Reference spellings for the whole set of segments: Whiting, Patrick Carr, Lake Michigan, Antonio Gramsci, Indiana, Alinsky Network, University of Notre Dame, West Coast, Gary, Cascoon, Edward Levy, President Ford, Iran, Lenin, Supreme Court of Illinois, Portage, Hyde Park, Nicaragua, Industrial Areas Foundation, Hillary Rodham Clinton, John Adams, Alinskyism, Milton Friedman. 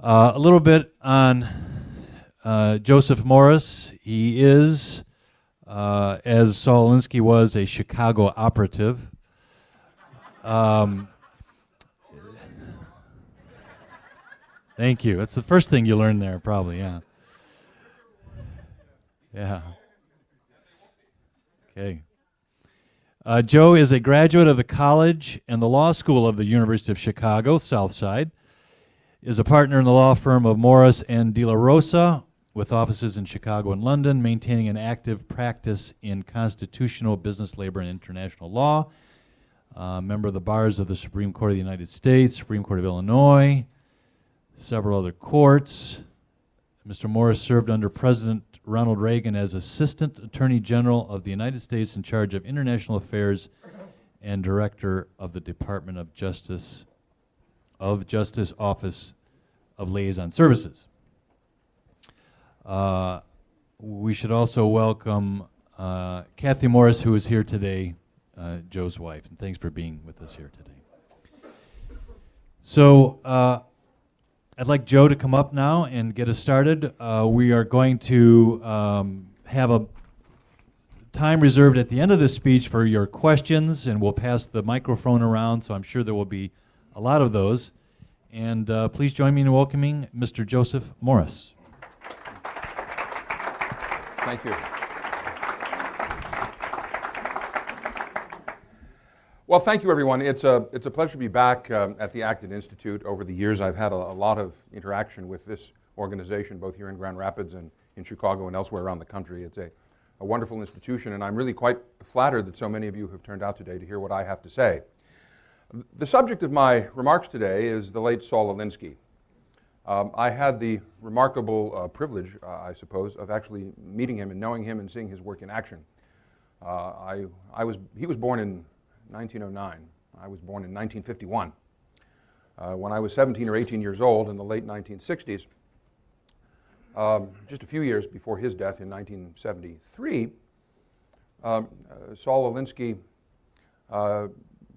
A little bit on Joseph Morris. He is, as Saul Alinsky was, a Chicago operative. Thank you. That's the first thing you learn there, probably, yeah. Yeah. Okay. Joe is a graduate of the college and the law school of the University of Chicago, Southside. Is a partner in the law firm of Morris and De La Rosa, with offices in Chicago and London, maintaining an active practice in constitutional, business, labor, and international law. Member of the bars of the Supreme Court of the United States, Supreme Court of Illinois, several other courts. Mr. Morris served under President Ronald Reagan as Assistant Attorney General of the United States in charge of international affairs and Director of the Department of Justice Office of Liaison Services. We should also welcome Kathy Morris, who is here today, Joe's wife, and thanks for being with us here today. So I'd like Joe to come up now and get us started. We are going to have a time reserved at the end of this speech for your questions, and we'll pass the microphone around, so I'm sure there will be a lot of those, and please join me in welcoming Mr. Joseph Morris. Thank you. Well, thank you, everyone. It's a pleasure to be back at the Acton Institute. Over the years, I've had a lot of interaction with this organization, both here in Grand Rapids and in Chicago and elsewhere around the country. It's a wonderful institution, and I'm really quite flattered that so many of you have turned out today to hear what I have to say. The subject of my remarks today is the late Saul Alinsky. I had the remarkable privilege, I suppose, of actually meeting him and knowing him and seeing his work in action. He was born in 1909. I was born in 1951. When I was 17 or 18 years old in the late 1960s, just a few years before his death in 1973, Saul Alinsky,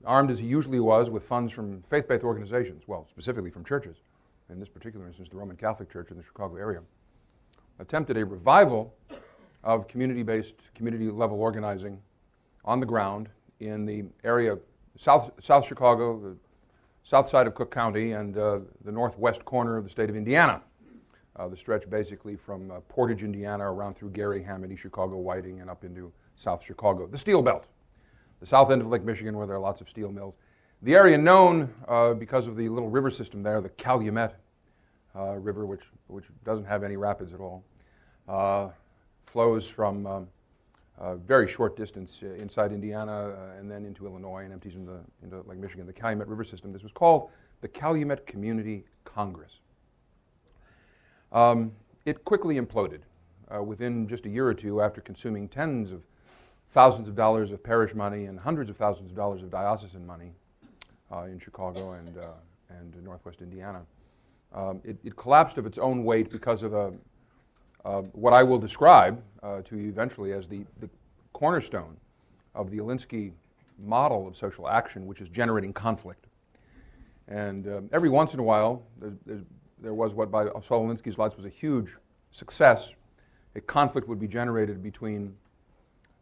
armed as he usually was with funds from faith-based organizations, well, specifically from churches, in this particular instance, the Roman Catholic Church in the Chicago area, attempted a revival of community-based, community-level organizing on the ground in the area of South Chicago, the south side of Cook County, and the northwest corner of the state of Indiana, the stretch basically from Portage, Indiana, around through Gary, Hamady, Chicago, Whiting, and up into South Chicago, the Steel Belt. The south end of Lake Michigan, where there are lots of steel mills. The area known because of the little river system there, the Calumet River, which doesn't have any rapids at all, flows from a very short distance inside Indiana and then into Illinois and empties into Lake Michigan, the Calumet River system. This was called the Calumet Community Congress. It quickly imploded within just a year or two after consuming tens of thousands of dollars of parish money and hundreds of thousands of dollars of diocesan money in Chicago and northwest Indiana. It collapsed of its own weight because of what I will describe to you eventually as the cornerstone of the Alinsky model of social action, which is generating conflict. And every once in a while, there was what by Saul Alinsky's lights was a huge success. A conflict would be generated between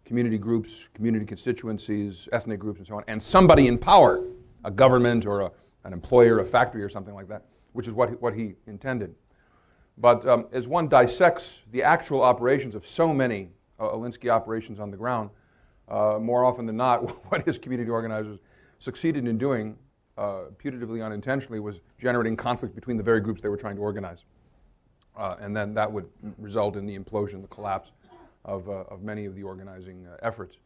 community groups, community constituencies, ethnic groups, and so on, and somebody in power, a government or an employer, a factory or something like that, which is what he intended. But as one dissects the actual operations of so many Alinsky operations on the ground, more often than not, what his community organizers succeeded in doing, putatively unintentionally, was generating conflict between the very groups they were trying to organize. And then that would result in the implosion, the collapse of many of the organizing efforts.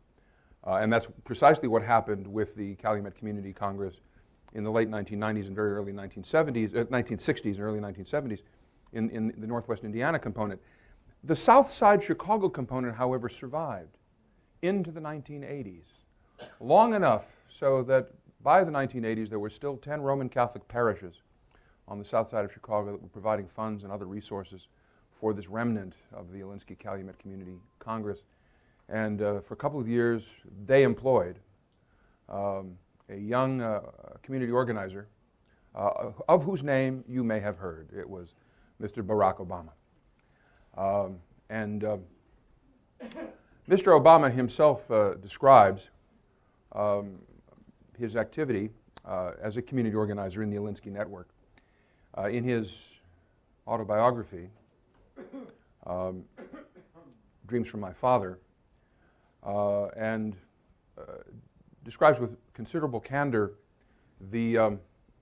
And that's precisely what happened with the Calumet Community Congress in the late 1990s and very early 1960s and early 1970s in the northwest Indiana component. The south side Chicago component, however, survived into the 1980s, long enough so that by the 1980s there were still 10 Roman Catholic parishes on the south side of Chicago that were providing funds and other resources for this remnant of the Alinsky Calumet Community Congress. And for a couple of years, they employed a young community organizer of whose name you may have heard. It was Mr. Barack Obama. Mr. Obama himself describes his activity as a community organizer in the Alinsky Network. In his autobiography, Dreams from My Father, and describes with considerable candor the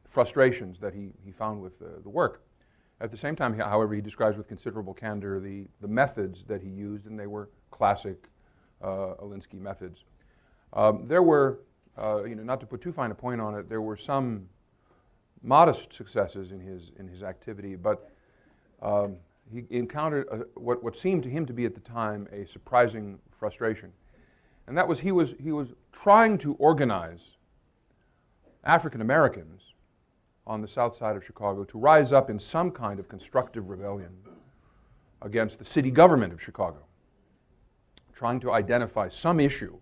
frustrations that he found with the work. At the same time, however, he describes with considerable candor the methods that he used, and they were classic Alinsky methods. There were, not to put too fine a point on it, there were some modest successes in his activity, but he encountered what seemed to him to be at the time a surprising frustration, and that was he was trying to organize African Americans on the south side of Chicago to rise up in some kind of constructive rebellion against the city government of Chicago, trying to identify some issue.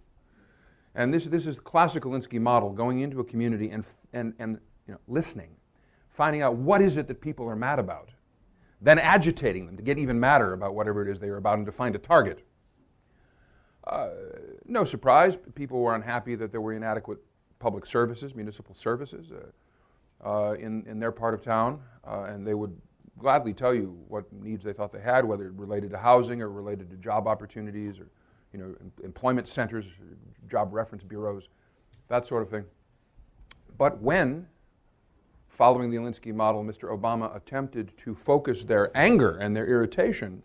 And this is the classic Alinsky model, going into a community and listening, finding out what is it that people are mad about, then agitating them to get even madder about whatever it is they are about and to find a target. No surprise, people were unhappy that there were inadequate public services, municipal services, in their part of town, and they would gladly tell you what needs they thought they had, whether it related to housing or related to job opportunities or employment centers, job reference bureaus, that sort of thing. But when, following the Alinsky model, Mr. Obama attempted to focus their anger and their irritation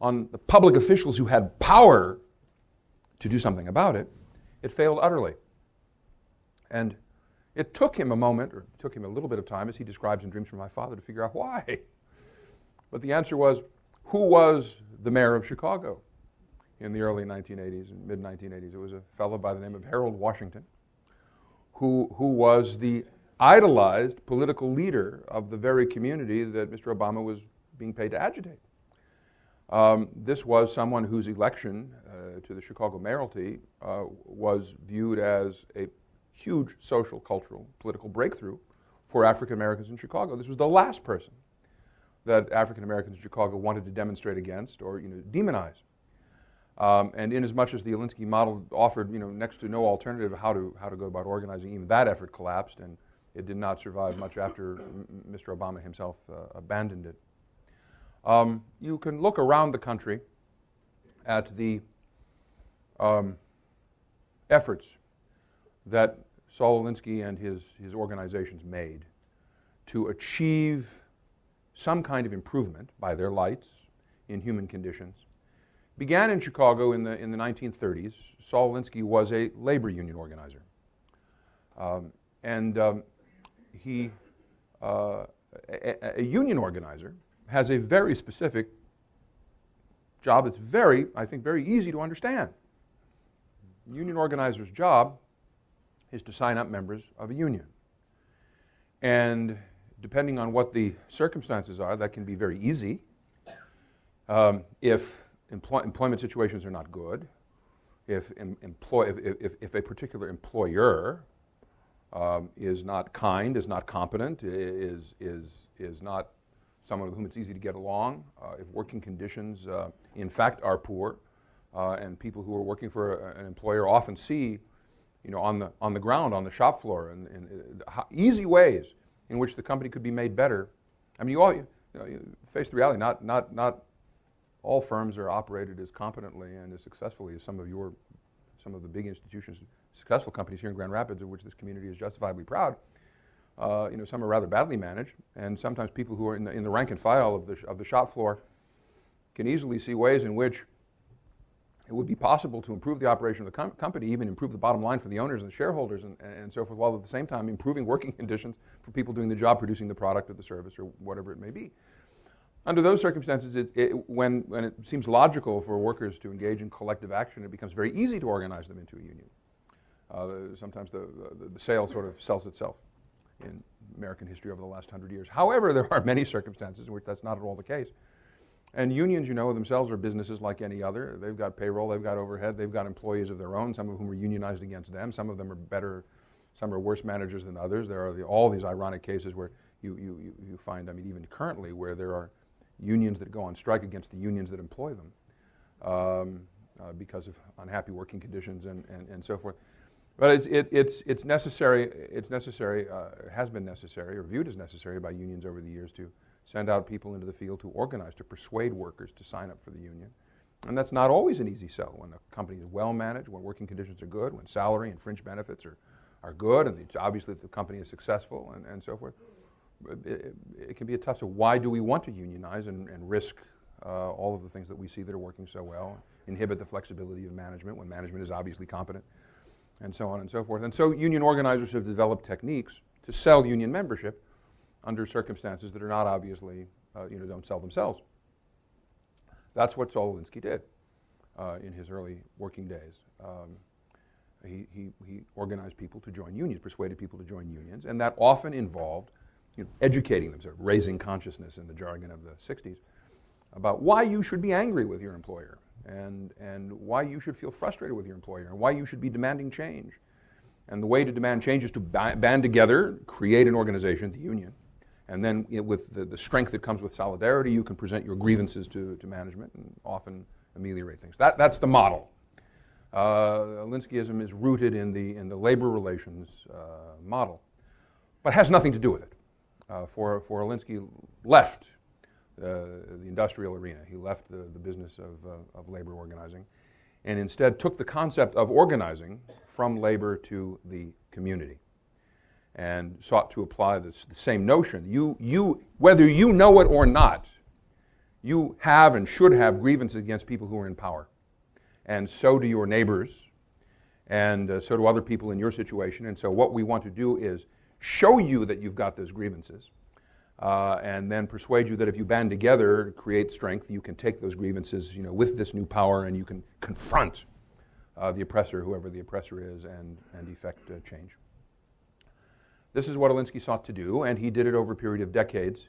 on the public officials who had power to do something about it, it failed utterly. And it took him a moment, or it took him a little bit of time, as he describes in Dreams from My Father, to figure out why. But the answer was, who was the mayor of Chicago in the early 1980s and mid-1980s? It was a fellow by the name of Harold Washington, who was the idolized political leader of the very community that Mr. Obama was being paid to agitate. This was someone whose election to the Chicago mayoralty was viewed as a huge social, cultural, political breakthrough for African Americans in Chicago. This was the last person that African Americans in Chicago wanted to demonstrate against or demonize. And inasmuch as the Alinsky model offered next to no alternative how to go about organizing, even that effort collapsed, and it did not survive much after Mr. Obama himself abandoned it. You can look around the country at the efforts that Saul Alinsky and his organizations made to achieve some kind of improvement by their lights in human conditions. Began in Chicago in the 1930s. Saul Alinsky was a labor union organizer. A union organizer has a very specific job that's very easy to understand. Union organizer's job is to sign up members of a union. And depending on what the circumstances are, that can be very easy. If employment situations are not good, if a particular employer is not kind, is not competent, is not someone with whom it's easy to get along, if working conditions in fact are poor, and people who are working for an employer often see on the ground, on the shop floor, and easy ways in which the company could be made better. I mean, you face the reality. Not all firms are operated as competently and as successfully as some of the big institutions, successful companies here in Grand Rapids, of which this community is justifiably proud. Some are rather badly managed, and sometimes people who are in the rank and file of the shop floor can easily see ways in which it would be possible to improve the operation of the company, even improve the bottom line for the owners and the shareholders and so forth, while at the same time improving working conditions for people doing the job, producing the product or the service or whatever it may be. Under those circumstances, when it seems logical for workers to engage in collective action, it becomes very easy to organize them into a union. Sometimes the sale sort of sells itself in American history over the last 100 years. However, there are many circumstances in which that's not at all the case. And unions, themselves are businesses like any other. They've got payroll, they've got overhead, they've got employees of their own, some of whom are unionized against them, some of them are better Some are worse managers than others. There are all these ironic cases where you find, I mean, even currently, where there are unions that go on strike against the unions that employ them because of unhappy working conditions and so forth. But it's necessary. It's necessary. Has been necessary, or viewed as necessary by unions over the years, to send out people into the field to organize, to persuade workers to sign up for the union. And that's not always an easy sell when a company is well managed, when working conditions are good, when salary and fringe benefits are good, and it's obviously that the company is successful and so forth. It can be a tough, so why do we want to unionize and risk all of the things that we see that are working so well, inhibit the flexibility of management when management is obviously competent, and so on and so forth. And so union organizers have developed techniques to sell union membership under circumstances that are not obviously, don't sell themselves. That's what Saul Alinsky did in his early working days. He organized people to join unions, persuaded people to join unions, and that often involved educating them, sort of raising consciousness in the jargon of the 60s, about why you should be angry with your employer and why you should feel frustrated with your employer and why you should be demanding change. And the way to demand change is to band together, create an organization, the union, and then with the strength that comes with solidarity, you can present your grievances to management and often ameliorate things. That's the model. Alinskyism is rooted in the labor relations model, but has nothing to do with it. For Alinsky, left the industrial arena. He left the business of labor organizing, and instead took the concept of organizing from labor to the community, and sought to apply the same notion. Whether you know it or not, you have and should have grievances against people who are in power, and so do your neighbors, and so do other people in your situation. And so what we want to do is show you that you've got those grievances, and then persuade you that if you band together, create strength, you can take those grievances, with this new power, and you can confront the oppressor, whoever the oppressor is, and effect change. This is what Alinsky sought to do, and he did it over a period of decades.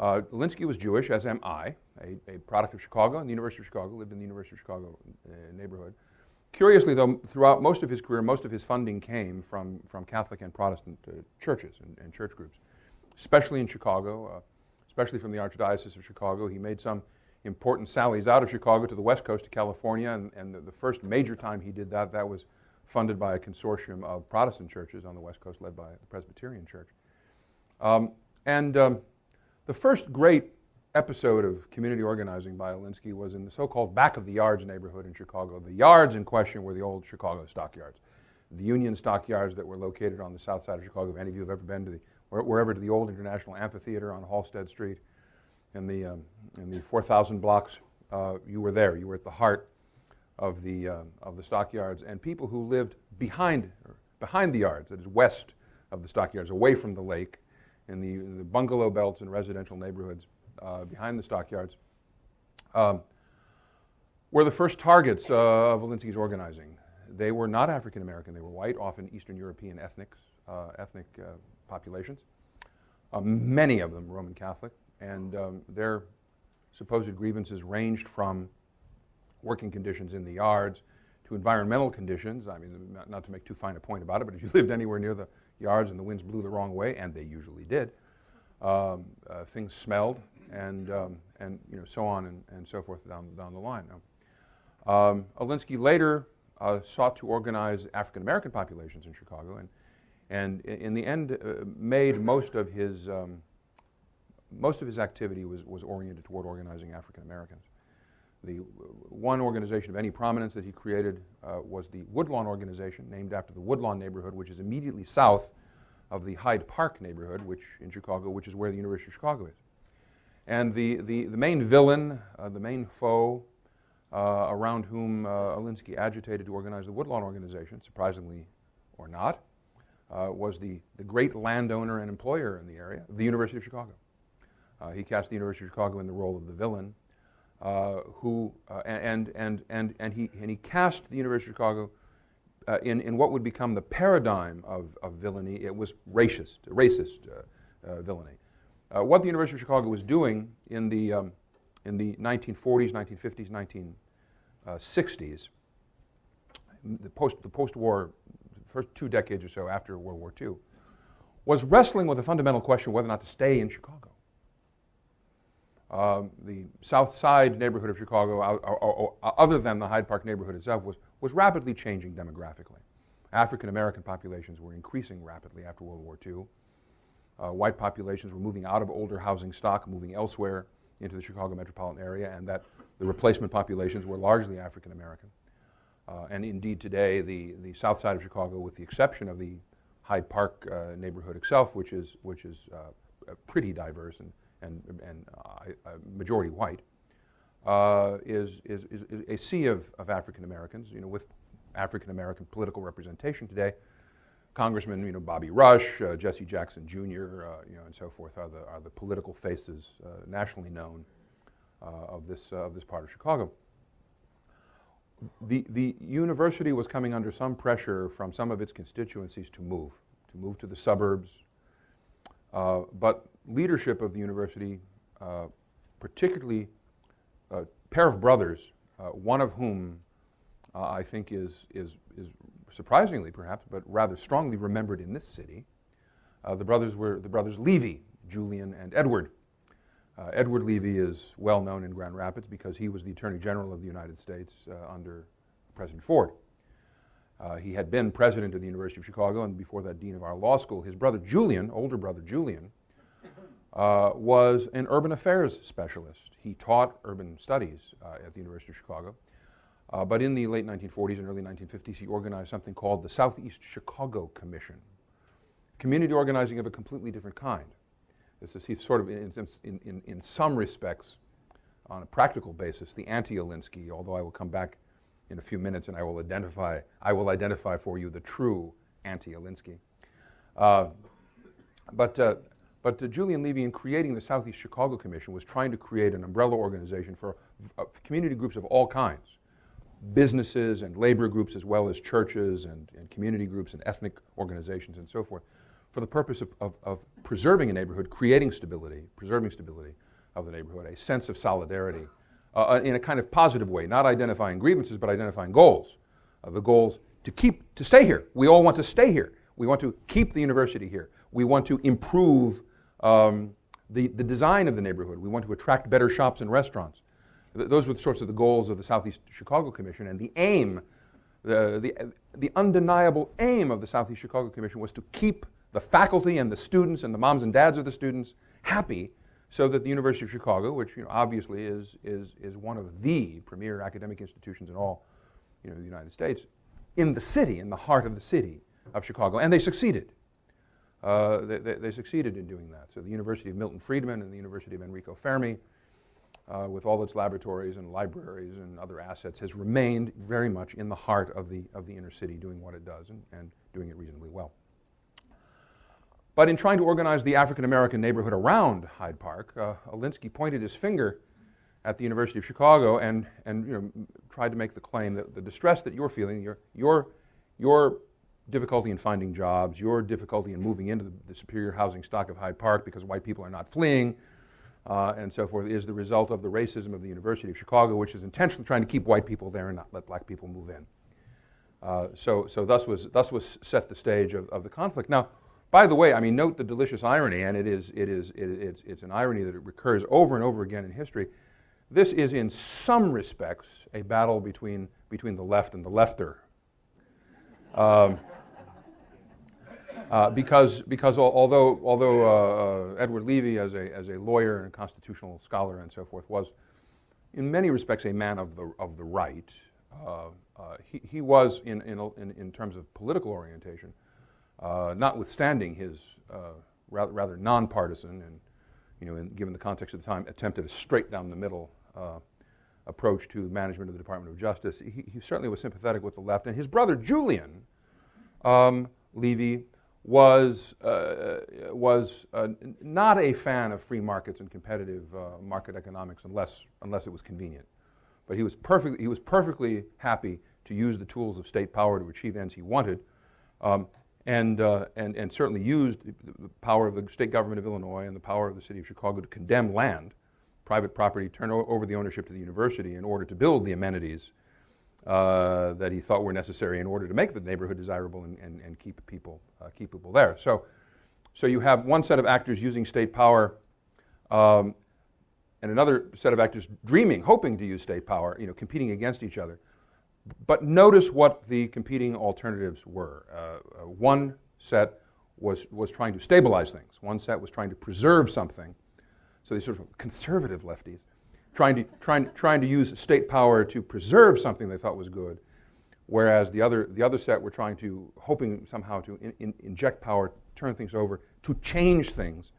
Alinsky was Jewish, as am I, a product of Chicago and the University of Chicago, lived in the University of Chicago neighborhood. Curiously, though, throughout most of his career, most of his funding came from Catholic and Protestant churches and church groups, especially in Chicago, especially from the Archdiocese of Chicago. He made some important sallies out of Chicago to the West Coast, to California, and the first major time he did that was funded by a consortium of Protestant churches on the West Coast, led by the Presbyterian Church. The first great episode of community organizing by Alinsky was in the so-called back of the yards neighborhood in Chicago. The yards in question were the old Chicago stockyards, the Union stockyards that were located on the south side of Chicago. If any of you have ever been wherever to the old International Amphitheater on Halstead Street in the 4,000 blocks, you were there. You were at the heart of the stockyards, and people who lived behind the yards, that is west of the stockyards, away from the lake, in the bungalow belts and residential neighborhoods. Behind the stockyards, were the first targets of Alinsky's organizing. They were not African American. They were white, often Eastern European ethnic populations, many of them Roman Catholic, and their supposed grievances ranged from working conditions in the yards to environmental conditions. I mean, not to make too fine a point about it, but if you lived anywhere near the yards and the winds blew the wrong way, and they usually did, things smelled, and so on and so forth down the line. Alinsky later sought to organize African American populations in Chicago, and in the end made most of his activity was oriented toward organizing African Americans. The one organization of any prominence that he created was the Woodlawn Organization, named after the Woodlawn neighborhood, which is immediately south of the Hyde Park neighborhood, which in Chicago, which is where the University of Chicago is. And the main villain, the main foe around whom Alinsky agitated to organize the Woodlawn Organization, surprisingly or not, was the great landowner and employer in the area, the University of Chicago. He cast the University of Chicago in the role of the villain, who cast the University of Chicago in what would become the paradigm of villainy. It was racist villainy. What the University of Chicago was doing in the 1940s, 1950s, 1960s, the post-war first two decades or so after World War II, was wrestling with the fundamental question whether or not to stay in Chicago. The South Side neighborhood of Chicago, other than the Hyde Park neighborhood itself, was rapidly changing demographically. African-American populations were increasing rapidly after World War II. White populations were moving out of older housing stock, moving elsewhere into the Chicago metropolitan area, and that the replacement populations were largely African-American. And indeed today, the South Side of Chicago, with the exception of the Hyde Park neighborhood itself, which is pretty diverse and majority white, is a sea of African Americans. You know, with African American political representation today, Congressman, you know, Bobby Rush, Jesse Jackson Jr., you know, and so forth are the political faces nationally known of this part of Chicago. The university was coming under some pressure from some of its constituencies to move to the suburbs. But leadership of the university, particularly a pair of brothers, one of whom I think is surprisingly perhaps, but rather strongly remembered in this city. The brothers Levy, Julian and Edward. Edward Levy is well known in Grand Rapids because he was the Attorney General of the United States under President Ford. He had been president of the University of Chicago and before that dean of our law school. His brother Julian, older brother Julian, was an urban affairs specialist. He taught urban studies at the University of Chicago. But in the late 1940s and early 1950s, he organized something called the Southeast Chicago Commission, community organizing of a completely different kind. This is, he's sort of, in some respects, on a practical basis, the anti-Alinsky, although I will come back in a few minutes and I will identify for you the true anti-Alinsky. But Julian Levy, in creating the Southeast Chicago Commission, was trying to create an umbrella organization for community groups of all kinds, businesses and labor groups, as well as churches and community groups and ethnic organizations and so forth, for the purpose of preserving a neighborhood, creating stability, preserving stability of the neighborhood, a sense of solidarity in a kind of positive way, not identifying grievances, but identifying goals. The goals to stay here. We all want to stay here. We want to keep the university here. We want to improve the design of the neighborhood. We want to attract better shops and restaurants. Those were the sorts of the goals of the Southeast Chicago Commission, and the aim, the undeniable aim of the Southeast Chicago Commission was to keep the faculty and the students and the moms and dads of the students happy so that the University of Chicago, which, you know, obviously is one of the premier academic institutions in all, you know, the United States, in the city, in the heart of the city of Chicago. And they succeeded. They succeeded in doing that. So the University of Milton Friedman and the University of Enrico Fermi, with all its laboratories and libraries and other assets, has remained very much in the heart of the inner city, doing what it does and doing it reasonably well. But in trying to organize the African-American neighborhood around Hyde Park, Alinsky pointed his finger at the University of Chicago and you know, tried to make the claim that the distress that you're feeling, your difficulty in finding jobs, your difficulty in moving into the superior housing stock of Hyde Park because white people are not fleeing and so forth, is the result of the racism of the University of Chicago, which is intentionally trying to keep white people there and not let black people move in. So thus was set the stage of the conflict. Now, by the way, I mean, note the delicious irony, and it's an irony that it recurs over and over again in history. This is, in some respects, a battle between the left and the lefter, because although Edward Levy, as a lawyer and constitutional scholar and so forth, was in many respects a man of the right, he was in terms of political orientation. Notwithstanding his rather nonpartisan and, you know, given the context of the time, attempted a straight down the middle approach to management of the Department of Justice, he certainly was sympathetic with the left. And his brother Julian Levy was not a fan of free markets and competitive market economics unless it was convenient. But he was perfectly happy to use the tools of state power to achieve ends he wanted. And certainly used the power of the state government of Illinois and the power of the city of Chicago to condemn land, private property, turn over the ownership to the university in order to build the amenities that he thought were necessary in order to make the neighborhood desirable and keep people there. So you have one set of actors using state power, and another set of actors dreaming, hoping to use state power, competing against each other. But notice what the competing alternatives were. One set was trying to stabilize things. One set was trying to preserve something. So these sort of conservative lefties trying to use state power to preserve something they thought was good, whereas the other set were hoping somehow to inject power, turn things over, to change things.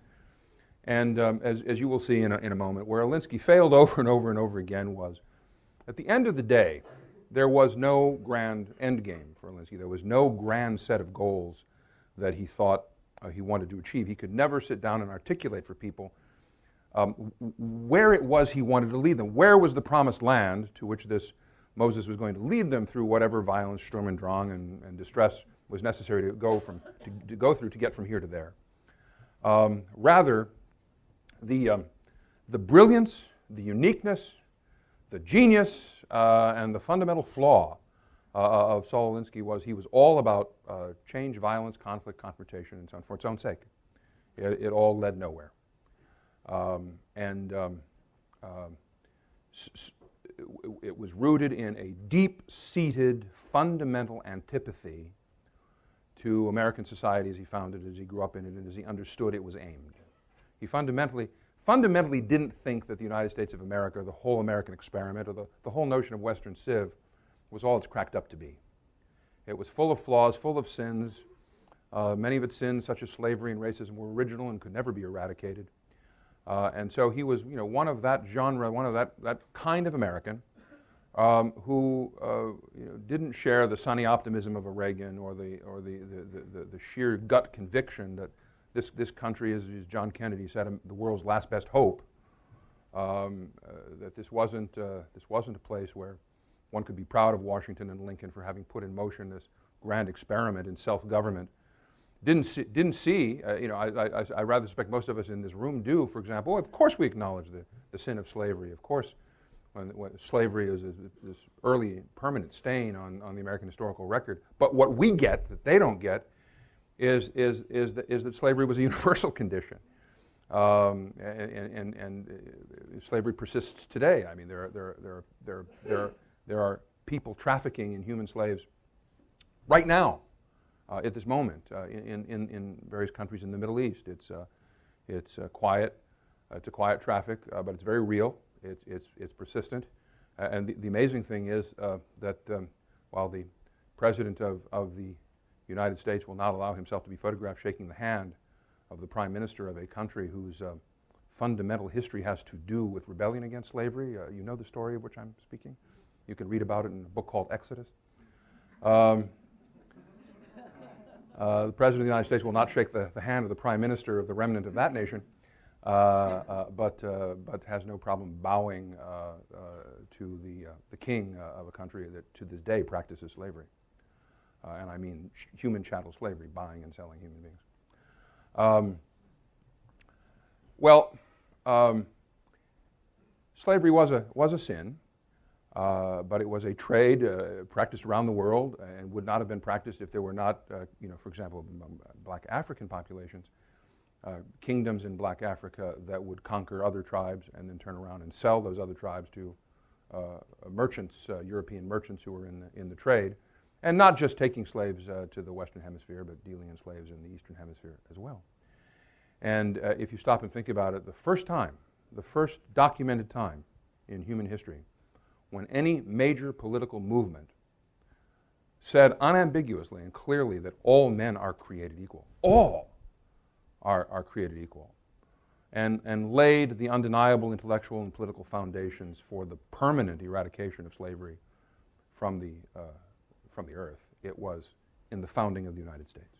And as you will see in a moment, where Alinsky failed over and over and over again was, at the end of the day, there was no grand end game for Alinsky. There was no grand set of goals that he thought he wanted to achieve. He could never sit down and articulate for people where it was he wanted to lead them. Where was the promised land to which this Moses was going to lead them through whatever violence, Sturm und Drang, and distress was necessary to go through to get from here to there? Rather, the brilliance, the uniqueness, the genius, and the fundamental flaw of Saul Alinsky was he was all about change, violence, conflict, confrontation, and so on for its own sake. It all led nowhere. It was rooted in a deep-seated, fundamental antipathy to American society as he found it, as he grew up in it, and as he understood it was aimed. He fundamentally didn't think that the United States of America, the whole American experiment, or the whole notion of Western Civ was all it's cracked up to be. It was full of flaws, full of sins. Many of its sins, such as slavery and racism, were original and could never be eradicated. And so he was, one of that genre, one of that kind of American who didn't share the sunny optimism of a Reagan or the sheer gut conviction that this country is, as John Kennedy said, the world's last best hope. That this wasn't a place where one could be proud of Washington and Lincoln for having put in motion this grand experiment in self-government. I rather suspect most of us in this room do, for example. Of course we acknowledge the sin of slavery. Of course, when slavery is this early permanent stain on the American historical record. But what we get that they don't get is that slavery was a universal condition. And slavery persists today. I mean, there are people trafficking in human slaves right now. At this moment, in various countries in the Middle East, it's a quiet traffic, but it's very real. It's persistent, and the amazing thing is that while the president of the United States will not allow himself to be photographed shaking the hand of the prime minister of a country whose fundamental history has to do with rebellion against slavery, the story of which I'm speaking. You can read about it in a book called Exodus. The President of the United States will not shake the hand of the Prime Minister of the remnant of that nation, but has no problem bowing to the king of a country that to this day practices slavery. And I mean human chattel slavery, buying and selling human beings. Slavery was a sin. But it was a trade practiced around the world and would not have been practiced if there were not, for example, black African populations, kingdoms in black Africa that would conquer other tribes and then turn around and sell those other tribes to merchants, European merchants who were in the trade, and not just taking slaves to the Western Hemisphere, but dealing in slaves in the Eastern Hemisphere as well. And if you stop and think about it, the first documented time in human history when any major political movement said unambiguously and clearly that all men are created equal, all are created equal, and laid the undeniable intellectual and political foundations for the permanent eradication of slavery from the earth, it was in the founding of the United States.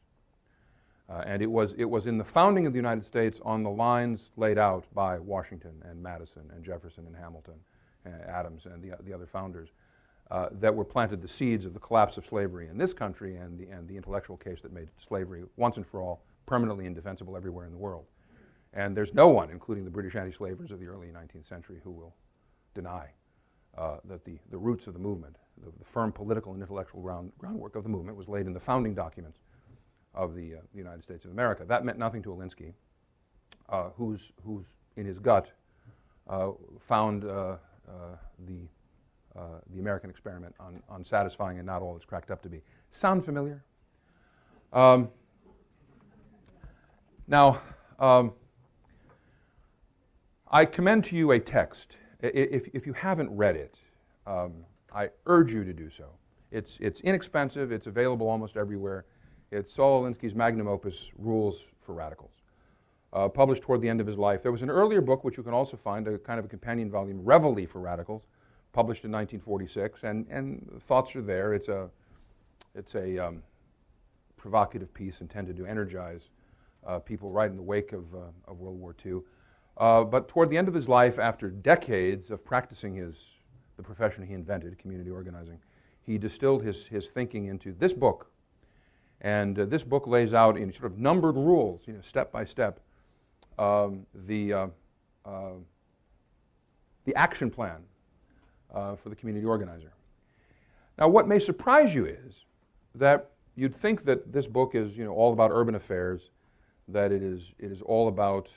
And it was in the founding of the United States on the lines laid out by Washington and Madison and Jefferson and Hamilton, Adams and the other founders that were planted the seeds of the collapse of slavery in this country and the intellectual case that made slavery once and for all permanently indefensible everywhere in the world. And there's no one, including the British anti-slavers of the early 19th century, who will deny that the roots of the movement, the firm political and intellectual groundwork of the movement was laid in the founding documents of the United States of America. That meant nothing to Alinsky, who's in his gut found the American experiment on satisfying and not all it's cracked up to be. Sound familiar? I commend to you a text. If you haven't read it, I urge you to do so. It's inexpensive. It's available almost everywhere. It's Saul Alinsky's magnum opus, Rules for Radicals, published toward the end of his life. There was an earlier book, which you can also find, a kind of a companion volume, Reveille for Radicals, published in 1946, and the thoughts are there. It's a provocative piece intended to energize people right in the wake of World War II. But toward the end of his life, after decades of practicing the profession he invented, community organizing, he distilled his thinking into this book. And this book lays out in sort of numbered rules, step by step, the action plan for the community organizer. Now, what may surprise you is that you'd think that this book is, all about urban affairs, that it is all about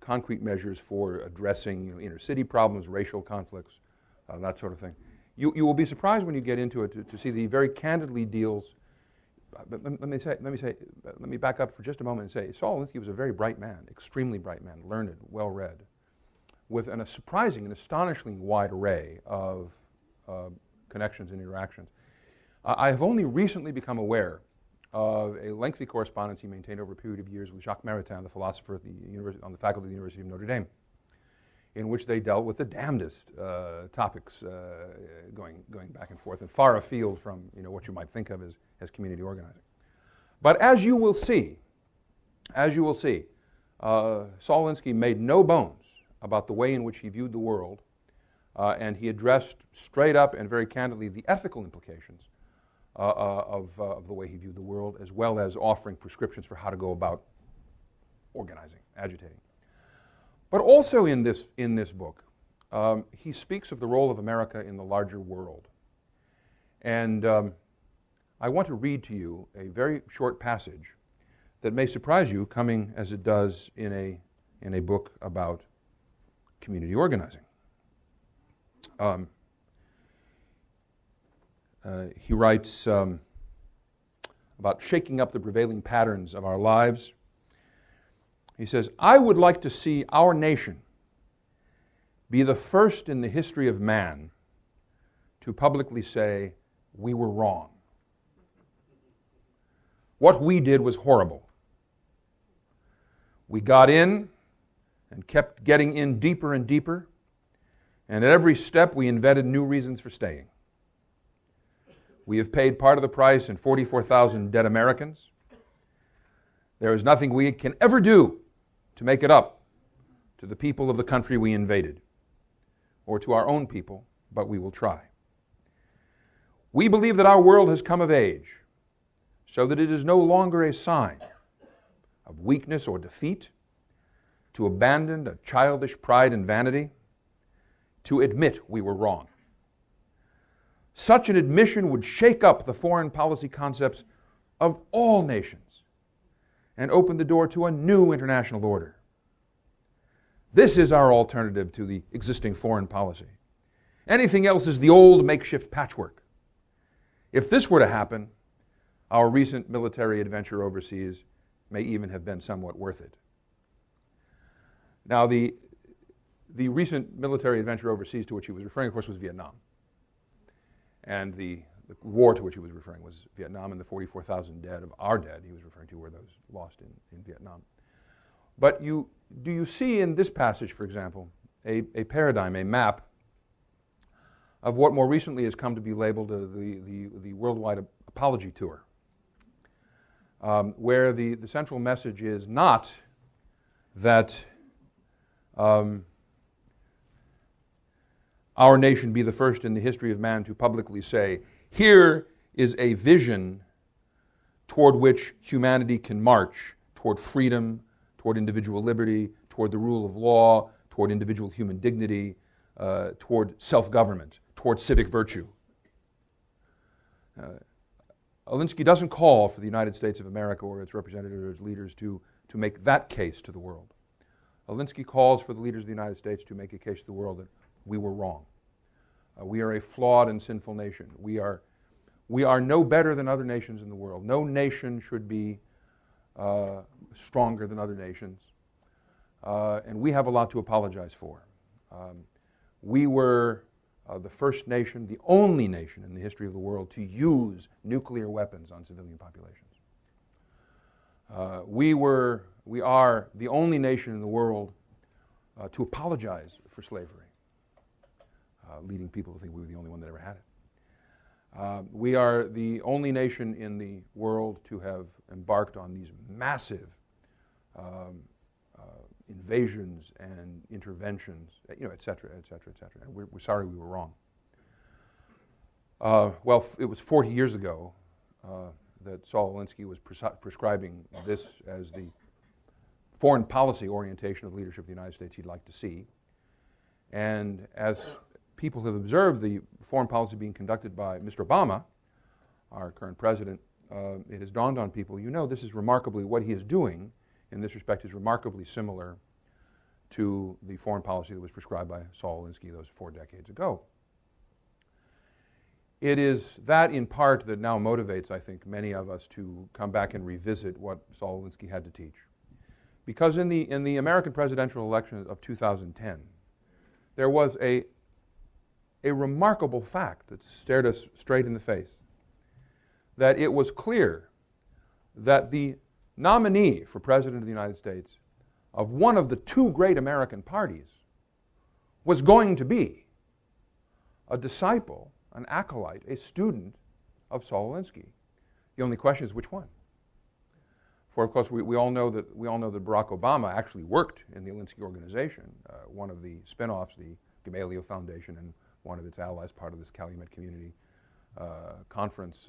concrete measures for addressing, inner city problems, racial conflicts, that sort of thing. You will be surprised when you get into it to see that he very candidly deals. But let me back up for just a moment and say, Saul Alinsky was a very bright man, extremely bright man, learned, well-read, with a surprising and astonishingly wide array of connections and interactions. I have only recently become aware of a lengthy correspondence he maintained over a period of years with Jacques Maritain, the philosopher at on the faculty of the University of Notre Dame, in which they dealt with the damnedest topics, going back and forth and far afield from what you might think of as community organizing. But as you will see, Saul Alinsky made no bones about the way in which he viewed the world, and he addressed straight up and very candidly the ethical implications of the way he viewed the world, as well as offering prescriptions for how to go about organizing, agitating. But also in this book, he speaks of the role of America in the larger world. And I want to read to you a very short passage that may surprise you, coming as it does in a book about community organizing. He writes about shaking up the prevailing patterns of our lives. He says, "I would like to see our nation be the first in the history of man to publicly say, we were wrong. What we did was horrible. We got in and kept getting in deeper and deeper, and at every step we invented new reasons for staying. We have paid part of the price in 44,000 dead Americans. There is nothing we can ever do to make it up to the people of the country we invaded, or to our own people, but we will try. We believe that our world has come of age, so that it is no longer a sign of weakness or defeat to abandon a childish pride and vanity, to admit we were wrong. Such an admission would shake up the foreign policy concepts of all nations and open the door to a new international order. This is our alternative to the existing foreign policy. Anything else is the old makeshift patchwork. If this were to happen, our recent military adventure overseas may even have been somewhat worth it." Now, the recent military adventure overseas to which he was referring, of course, was Vietnam. And the war to which he was referring was Vietnam, and the 44,000 dead of our dead he was referring to were those lost in Vietnam. But do you see in this passage, for example, a paradigm, a map of what more recently has come to be labeled the worldwide apology tour, where the central message is not that our nation be the first in the history of man to publicly say, here is a vision toward which humanity can march, toward freedom, toward individual liberty, toward the rule of law, toward individual human dignity, toward self-government, toward civic virtue. Alinsky doesn't call for the United States of America or its representatives or its leaders to make that case to the world. Alinsky calls for the leaders of the United States to make a case to the world that we were wrong. We are a flawed and sinful nation. We are no better than other nations in the world. No nation should be stronger than other nations. And we have a lot to apologize for. We were the first nation, the only nation in the history of the world to use nuclear weapons on civilian populations. We are the only nation in the world to apologize for slavery, leading people to think we were the only one that ever had it. We are the only nation in the world to have embarked on these massive invasions and interventions, you know, et cetera, et cetera, et cetera. And we're sorry we were wrong. It was 40 years ago that Saul Alinsky was prescribing this as the foreign policy orientation of leadership of the United States he'd like to see. And as people have observed, the foreign policy being conducted by Mr. Obama, our current president, it has dawned on people, you know, this is remarkably, what he is doing in this respect is remarkably similar to the foreign policy that was prescribed by Saul Alinsky those 4 decades ago. It is that in part that now motivates, I think, many of us to come back and revisit what Saul Alinsky had to teach. Because in the American presidential election of 2010, there was a remarkable fact that stared us straight in the face, that it was clear that the nominee for President of the United States of one of the 2 great American parties was going to be a disciple, an acolyte, a student of Saul Alinsky. The only question is which one. For of course, we all know that Barack Obama actually worked in the Alinsky organization, one of the spin-offs, the Gamaliel Foundation, and one of its allies, part of this Calumet Community Conference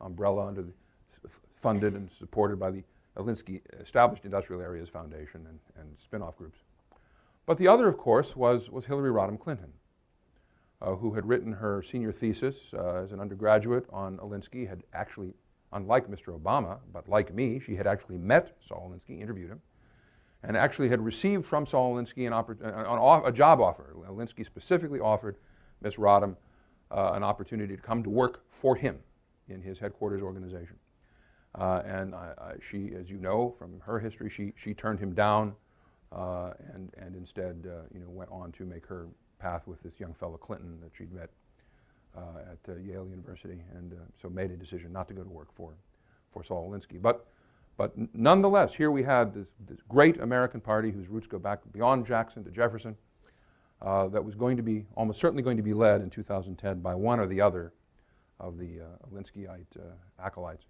umbrella under the funded and supported by the Alinsky Established Industrial Areas Foundation and spin-off groups. But the other, of course, was Hillary Rodham Clinton, who had written her senior thesis as an undergraduate on Alinsky, had actually, unlike Mr. Obama, but like me, she had actually met Saul Alinsky, interviewed him, and actually had received from Saul Alinsky a job offer. Alinsky specifically offered Ms. Rodham an opportunity to come to work for him in his headquarters organization. She, as you know from her history, she turned him down and instead went on to make her path with this young fellow Clinton that she'd met at Yale University, and so made a decision not to go to work for Saul Alinsky. But nonetheless, here we had this great American party whose roots go back beyond Jackson to Jefferson, that was going to be, almost certainly going to be led in 2010 by one or the other of the Alinskyite acolytes.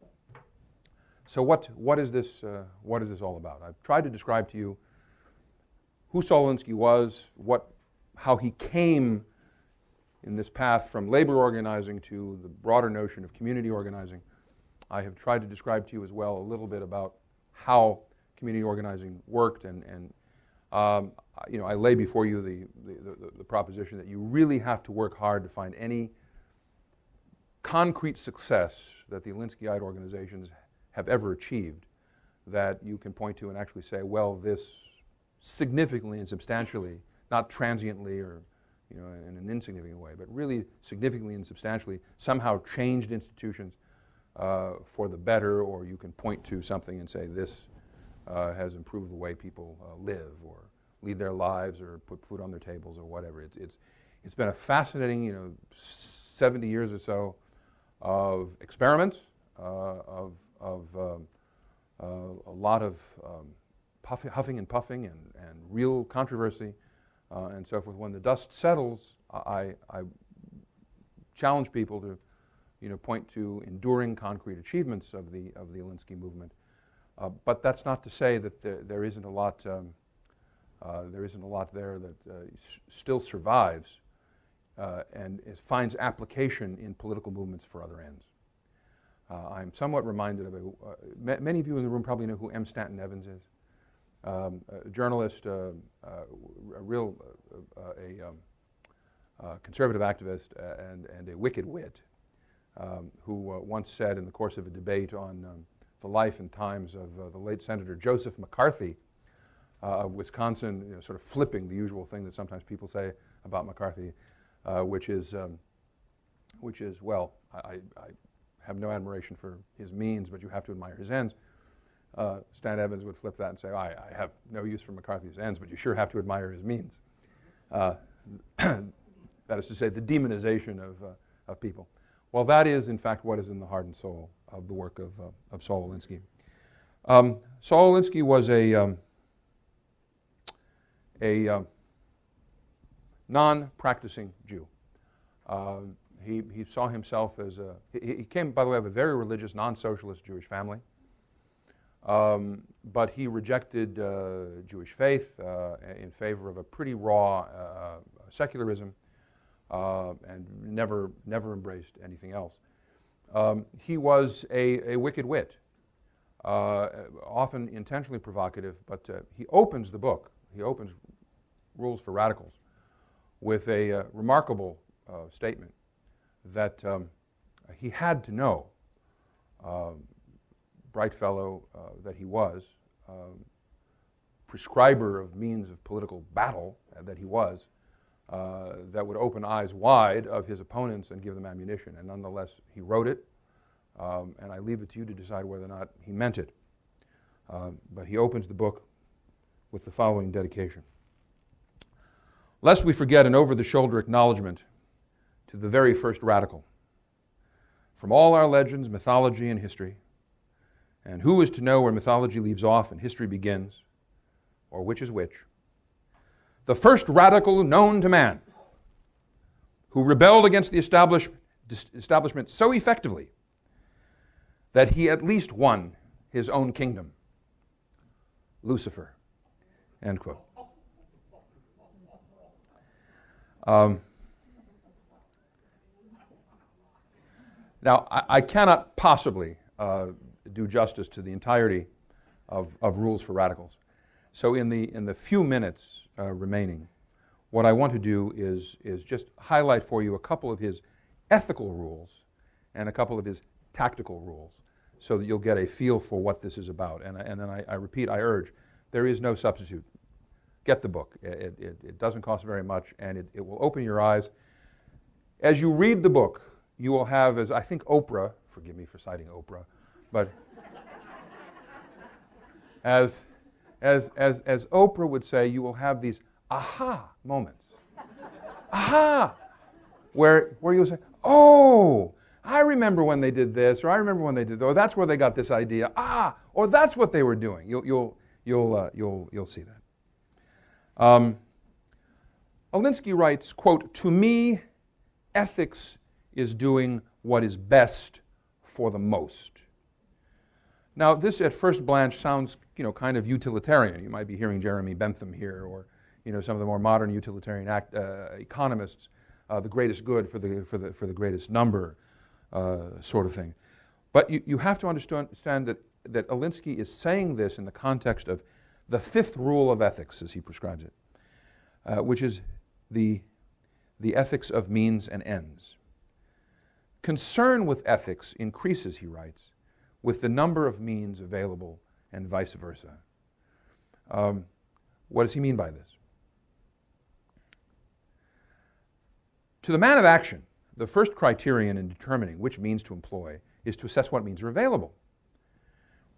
So what is this all about? I've tried to describe to you who Saul Alinsky was, how he came in this path from labor organizing to the broader notion of community organizing. I have tried to describe to you as well a little bit about how community organizing worked, and I lay before you the proposition that you really have to work hard to find any concrete success that the Alinskyite organizations have ever achieved that you can point to and actually say, well, this significantly and substantially, not transiently or in an insignificant way, but really significantly and substantially somehow changed institutions for the better, or you can point to something and say this has improved the way people live or lead their lives or put food on their tables or whatever. It's been a fascinating 70 years or so of experiments, of a lot of huffing and puffing and real controversy and so forth. When the dust settles, I challenge people to point to enduring concrete achievements of the Alinsky movement. But that's not to say that there isn't a lot there that still survives and it finds application in political movements for other ends. I'm somewhat reminded of many of you in the room probably know who M. Stanton Evans is, a journalist, a real conservative activist and a wicked wit who once said in the course of a debate on the life and times of the late Senator Joseph McCarthy of Wisconsin, you know, sort of flipping the usual thing that sometimes people say about McCarthy, which is, well, I have no admiration for his means, but you have to admire his ends. Stan Evans would flip that and say, I have no use for McCarthy's ends, but you sure have to admire his means. That is to say, the demonization of people. Well, that is, in fact, what is in the heart and soul of the work of Saul Alinsky. Saul Alinsky was a non-practicing Jew. He saw himself as a... He came, by the way, of a very religious, non-socialist Jewish family. But he rejected Jewish faith in favor of a pretty raw secularism and never embraced anything else. He was a wicked wit, often intentionally provocative, but he opens the book. He opens Rules for Radicals with a remarkable statement that he had to know, bright fellow that he was, prescriber of means of political battle that he was, that would open eyes wide of his opponents and give them ammunition. And nonetheless, he wrote it, and I leave it to you to decide whether or not he meant it. But he opens the book with the following dedication. Lest we forget an over-the-shoulder acknowledgement to the very first radical, from all our legends, mythology, and history, and who is to know where mythology leaves off and history begins, or which is which, the first radical known to man, who rebelled against the establishment so effectively that he at least won his own kingdom, Lucifer, end quote. Now, I cannot possibly do justice to the entirety of Rules for Radicals. So in the few minutes remaining, what I want to do is just highlight for you a couple of his ethical rules and a couple of his tactical rules so that you'll get a feel for what this is about. And then I repeat, I urge, there is no substitute. Get the book. It doesn't cost very much, and it will open your eyes. As you read the book, you will have, as I think Oprah, forgive me for citing Oprah, but as Oprah would say, you will have these aha moments. Aha! Where you'll say, oh, I remember when they did this, or I remember when they did that, or that's where they got this idea. Ah, or that's what they were doing. You'll see that. Alinsky writes, quote, "To me, ethics is doing what is best for the most." Now, this at first glance sounds, you know, kind of utilitarian. You might be hearing Jeremy Bentham here, or, you know, some of the more modern utilitarian economists, the greatest good for the greatest number, sort of thing. But you have to understand that Alinsky is saying this in the context of the fifth rule of ethics, as he prescribes it, which is the ethics of means and ends. Concern with ethics increases, he writes, with the number of means available and vice versa. What does he mean by this? To the man of action, the first criterion in determining which means to employ is to assess what means are available.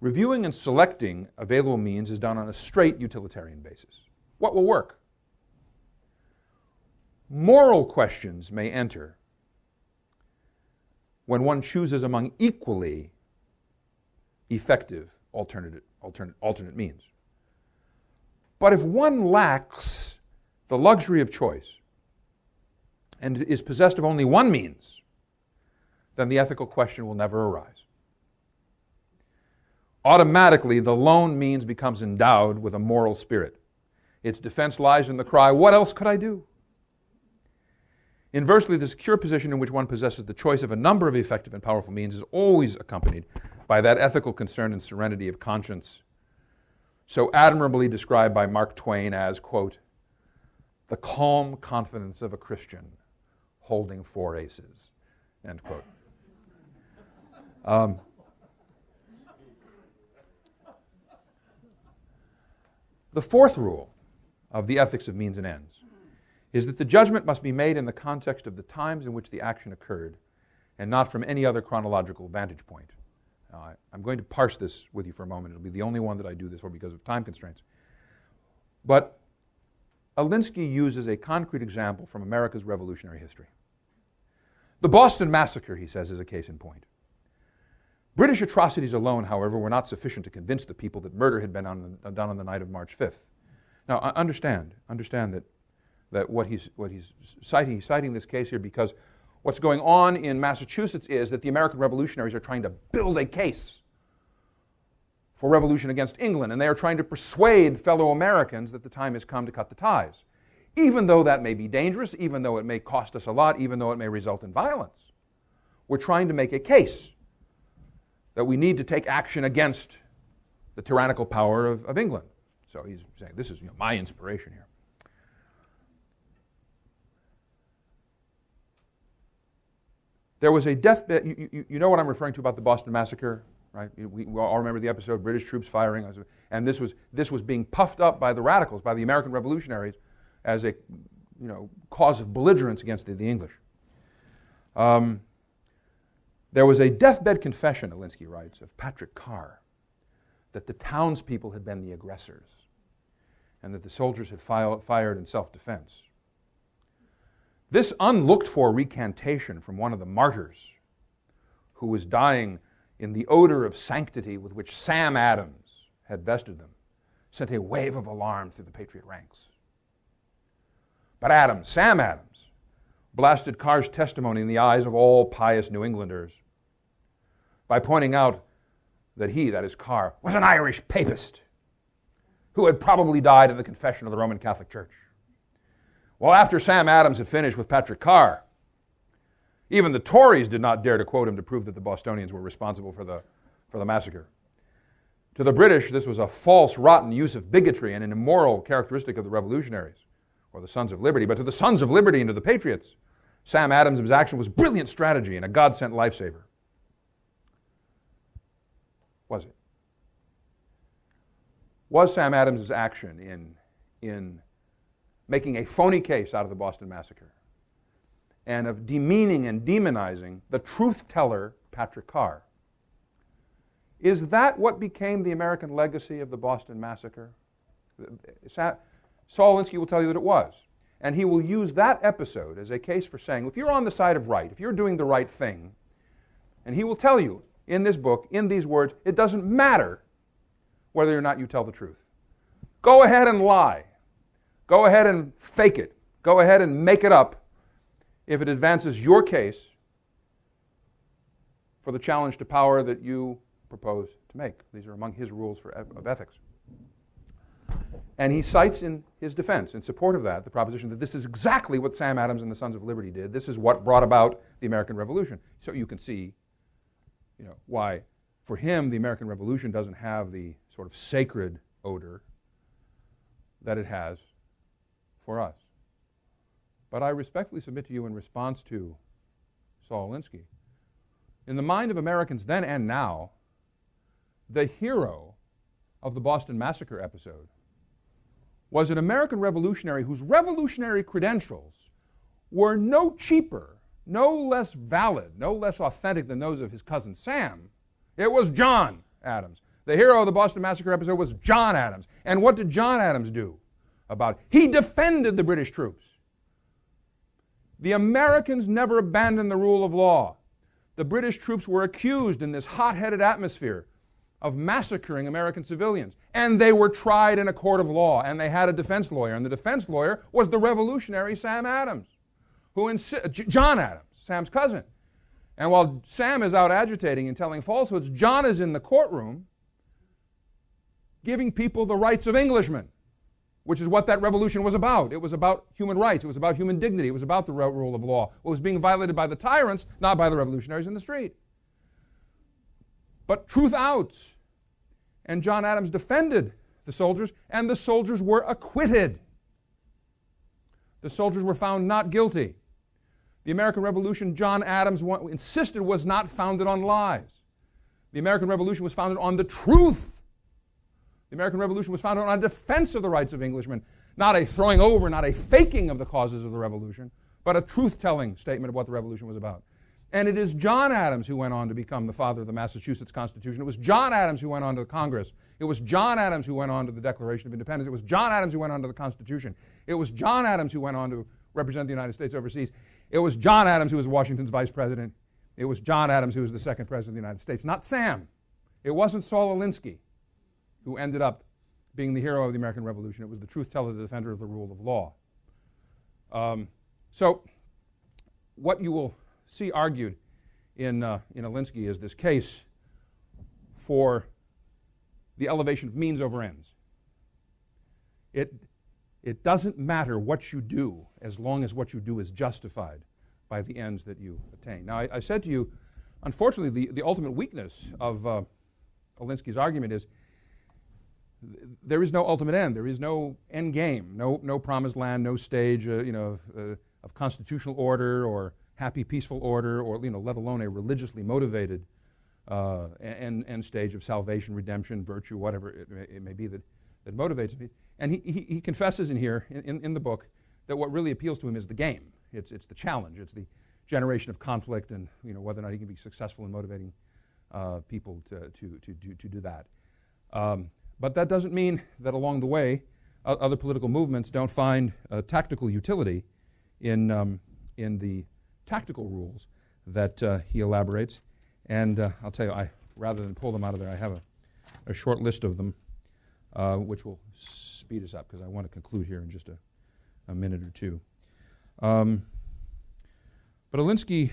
Reviewing and selecting available means is done on a straight utilitarian basis. What will work? Moral questions may enter when one chooses among equally effective alternate means. But if one lacks the luxury of choice and is possessed of only one means, then the ethical question will never arise. Automatically, the lone means becomes endowed with a moral spirit. Its defense lies in the cry, "What else could I do?" Inversely, the secure position in which one possesses the choice of a number of effective and powerful means is always accompanied by that ethical concern and serenity of conscience, so admirably described by Mark Twain as, quote, "the calm confidence of a Christian holding four aces, end quote. The fourth rule of the ethics of means and ends is that the judgment must be made in the context of the times in which the action occurred and not from any other chronological vantage point. I'm going to parse this with you for a moment. It'll be the only one that I do this for because of time constraints. But Alinsky uses a concrete example from America's revolutionary history. The Boston Massacre, he says, is a case in point. British atrocities alone, however, were not sufficient to convince the people that murder had been done on the night of March 5th. Now, understand that he's citing this case here because what's going on in Massachusetts is that the American revolutionaries are trying to build a case for revolution against England, and they are trying to persuade fellow Americans that the time has come to cut the ties, even though that may be dangerous, even though it may cost us a lot, even though it may result in violence. We're trying to make a case that we need to take action against the tyrannical power of England. So he's saying, this is my inspiration here. There was a deathbed, you know what I'm referring to about the Boston Massacre, right? We all remember the episode, British troops firing, and this was being puffed up by the radicals, by the American revolutionaries, as a cause of belligerence against the English. There was a deathbed confession, Alinsky writes, of Patrick Carr, that the townspeople had been the aggressors and that the soldiers had fired in self-defense. This unlooked-for recantation from one of the martyrs who was dying in the odor of sanctity with which Sam Adams had vested them sent a wave of alarm through the Patriot ranks. But Sam Adams, blasted Carr's testimony in the eyes of all pious New Englanders by pointing out that he, that is Carr, was an Irish papist who had probably died at the confession of the Roman Catholic Church. Well, after Sam Adams had finished with Patrick Carr, even the Tories did not dare to quote him to prove that the Bostonians were responsible for the massacre. To the British, this was a false, rotten use of bigotry and an immoral characteristic of the revolutionaries, or the Sons of Liberty. But to the Sons of Liberty and to the Patriots, Sam Adams' action was brilliant strategy and a God-sent lifesaver. Was it? Was Sam Adams' action in making a phony case out of the Boston Massacre and of demeaning and demonizing the truth-teller Patrick Carr? Is that what became the American legacy of the Boston Massacre? Saul Alinsky will tell you that it was. And he will use that episode as a case for saying, if you're on the side of right, if you're doing the right thing, and he will tell you in this book, in these words, it doesn't matter whether or not you tell the truth. Go ahead and lie. Go ahead and fake it. Go ahead and make it up if it advances your case for the challenge to power that you propose to make. These are among his rules of ethics. And he cites in his defense, in support of that, the proposition that this is exactly what Sam Adams and the Sons of Liberty did. This is what brought about the American Revolution. So you can see, why for him the American Revolution doesn't have the sort of sacred odor that it has for us. But I respectfully submit to you in response to Saul Alinsky, in the mind of Americans then and now, the hero of the Boston Massacre episode was an American revolutionary whose revolutionary credentials were no cheaper, no less valid, no less authentic than those of his cousin Sam. It was John Adams. The hero of the Boston Massacre episode was John Adams. And what did John Adams do about it? He defended the British troops. The Americans never abandoned the rule of law. The British troops were accused in this hot-headed atmosphere of massacring American civilians. And they were tried in a court of law, and they had a defense lawyer. And the defense lawyer was the revolutionary Sam Adams, John Adams, Sam's cousin. And while Sam is out agitating and telling falsehoods, John is in the courtroom giving people the rights of Englishmen, which is what that revolution was about. It was about human rights. It was about human dignity. It was about the rule of law. It was being violated by the tyrants, not by the revolutionaries in the street. But truth outs. And John Adams defended the soldiers, and the soldiers were acquitted. The soldiers were found not guilty. The American Revolution, John Adams insisted, was not founded on lies. The American Revolution was founded on the truth. The American Revolution was founded on a defense of the rights of Englishmen, not a throwing over, not a faking of the causes of the Revolution, but a truth-telling statement of what the Revolution was about. And it is John Adams who went on to become the father of the Massachusetts Constitution. It was John Adams who went on to Congress. It was John Adams who went on to the Declaration of Independence. It was John Adams who went on to the Constitution. It was John Adams who went on to represent the United States overseas. It was John Adams who was Washington's vice president. It was John Adams who was the second president of the United States, not Sam. It wasn't Saul Alinsky who ended up being the hero of the American Revolution. It was the truth-teller, the defender of the rule of law. So what you will see argued in Alinsky is this case for the elevation of means over ends. It doesn't matter what you do as long as what you do is justified by the ends that you attain. Now, I said to you, unfortunately, the ultimate weakness of Alinsky's argument is there is no ultimate end. There is no end game, no promised land, no stage of constitutional order or happy, peaceful order, or let alone a religiously motivated end stage of salvation, redemption, virtue, whatever it may be that motivates me. And he confesses in here, in the book, that what really appeals to him is the game. It's the challenge. It's the generation of conflict and whether or not he can be successful in motivating people to do that. But that doesn't mean that along the way, other political movements don't find tactical utility in the tactical rules that he elaborates. And I'll tell you, rather than pull them out of there, I have a short list of them, which will speed us up because I want to conclude here in just a minute or two. But Alinsky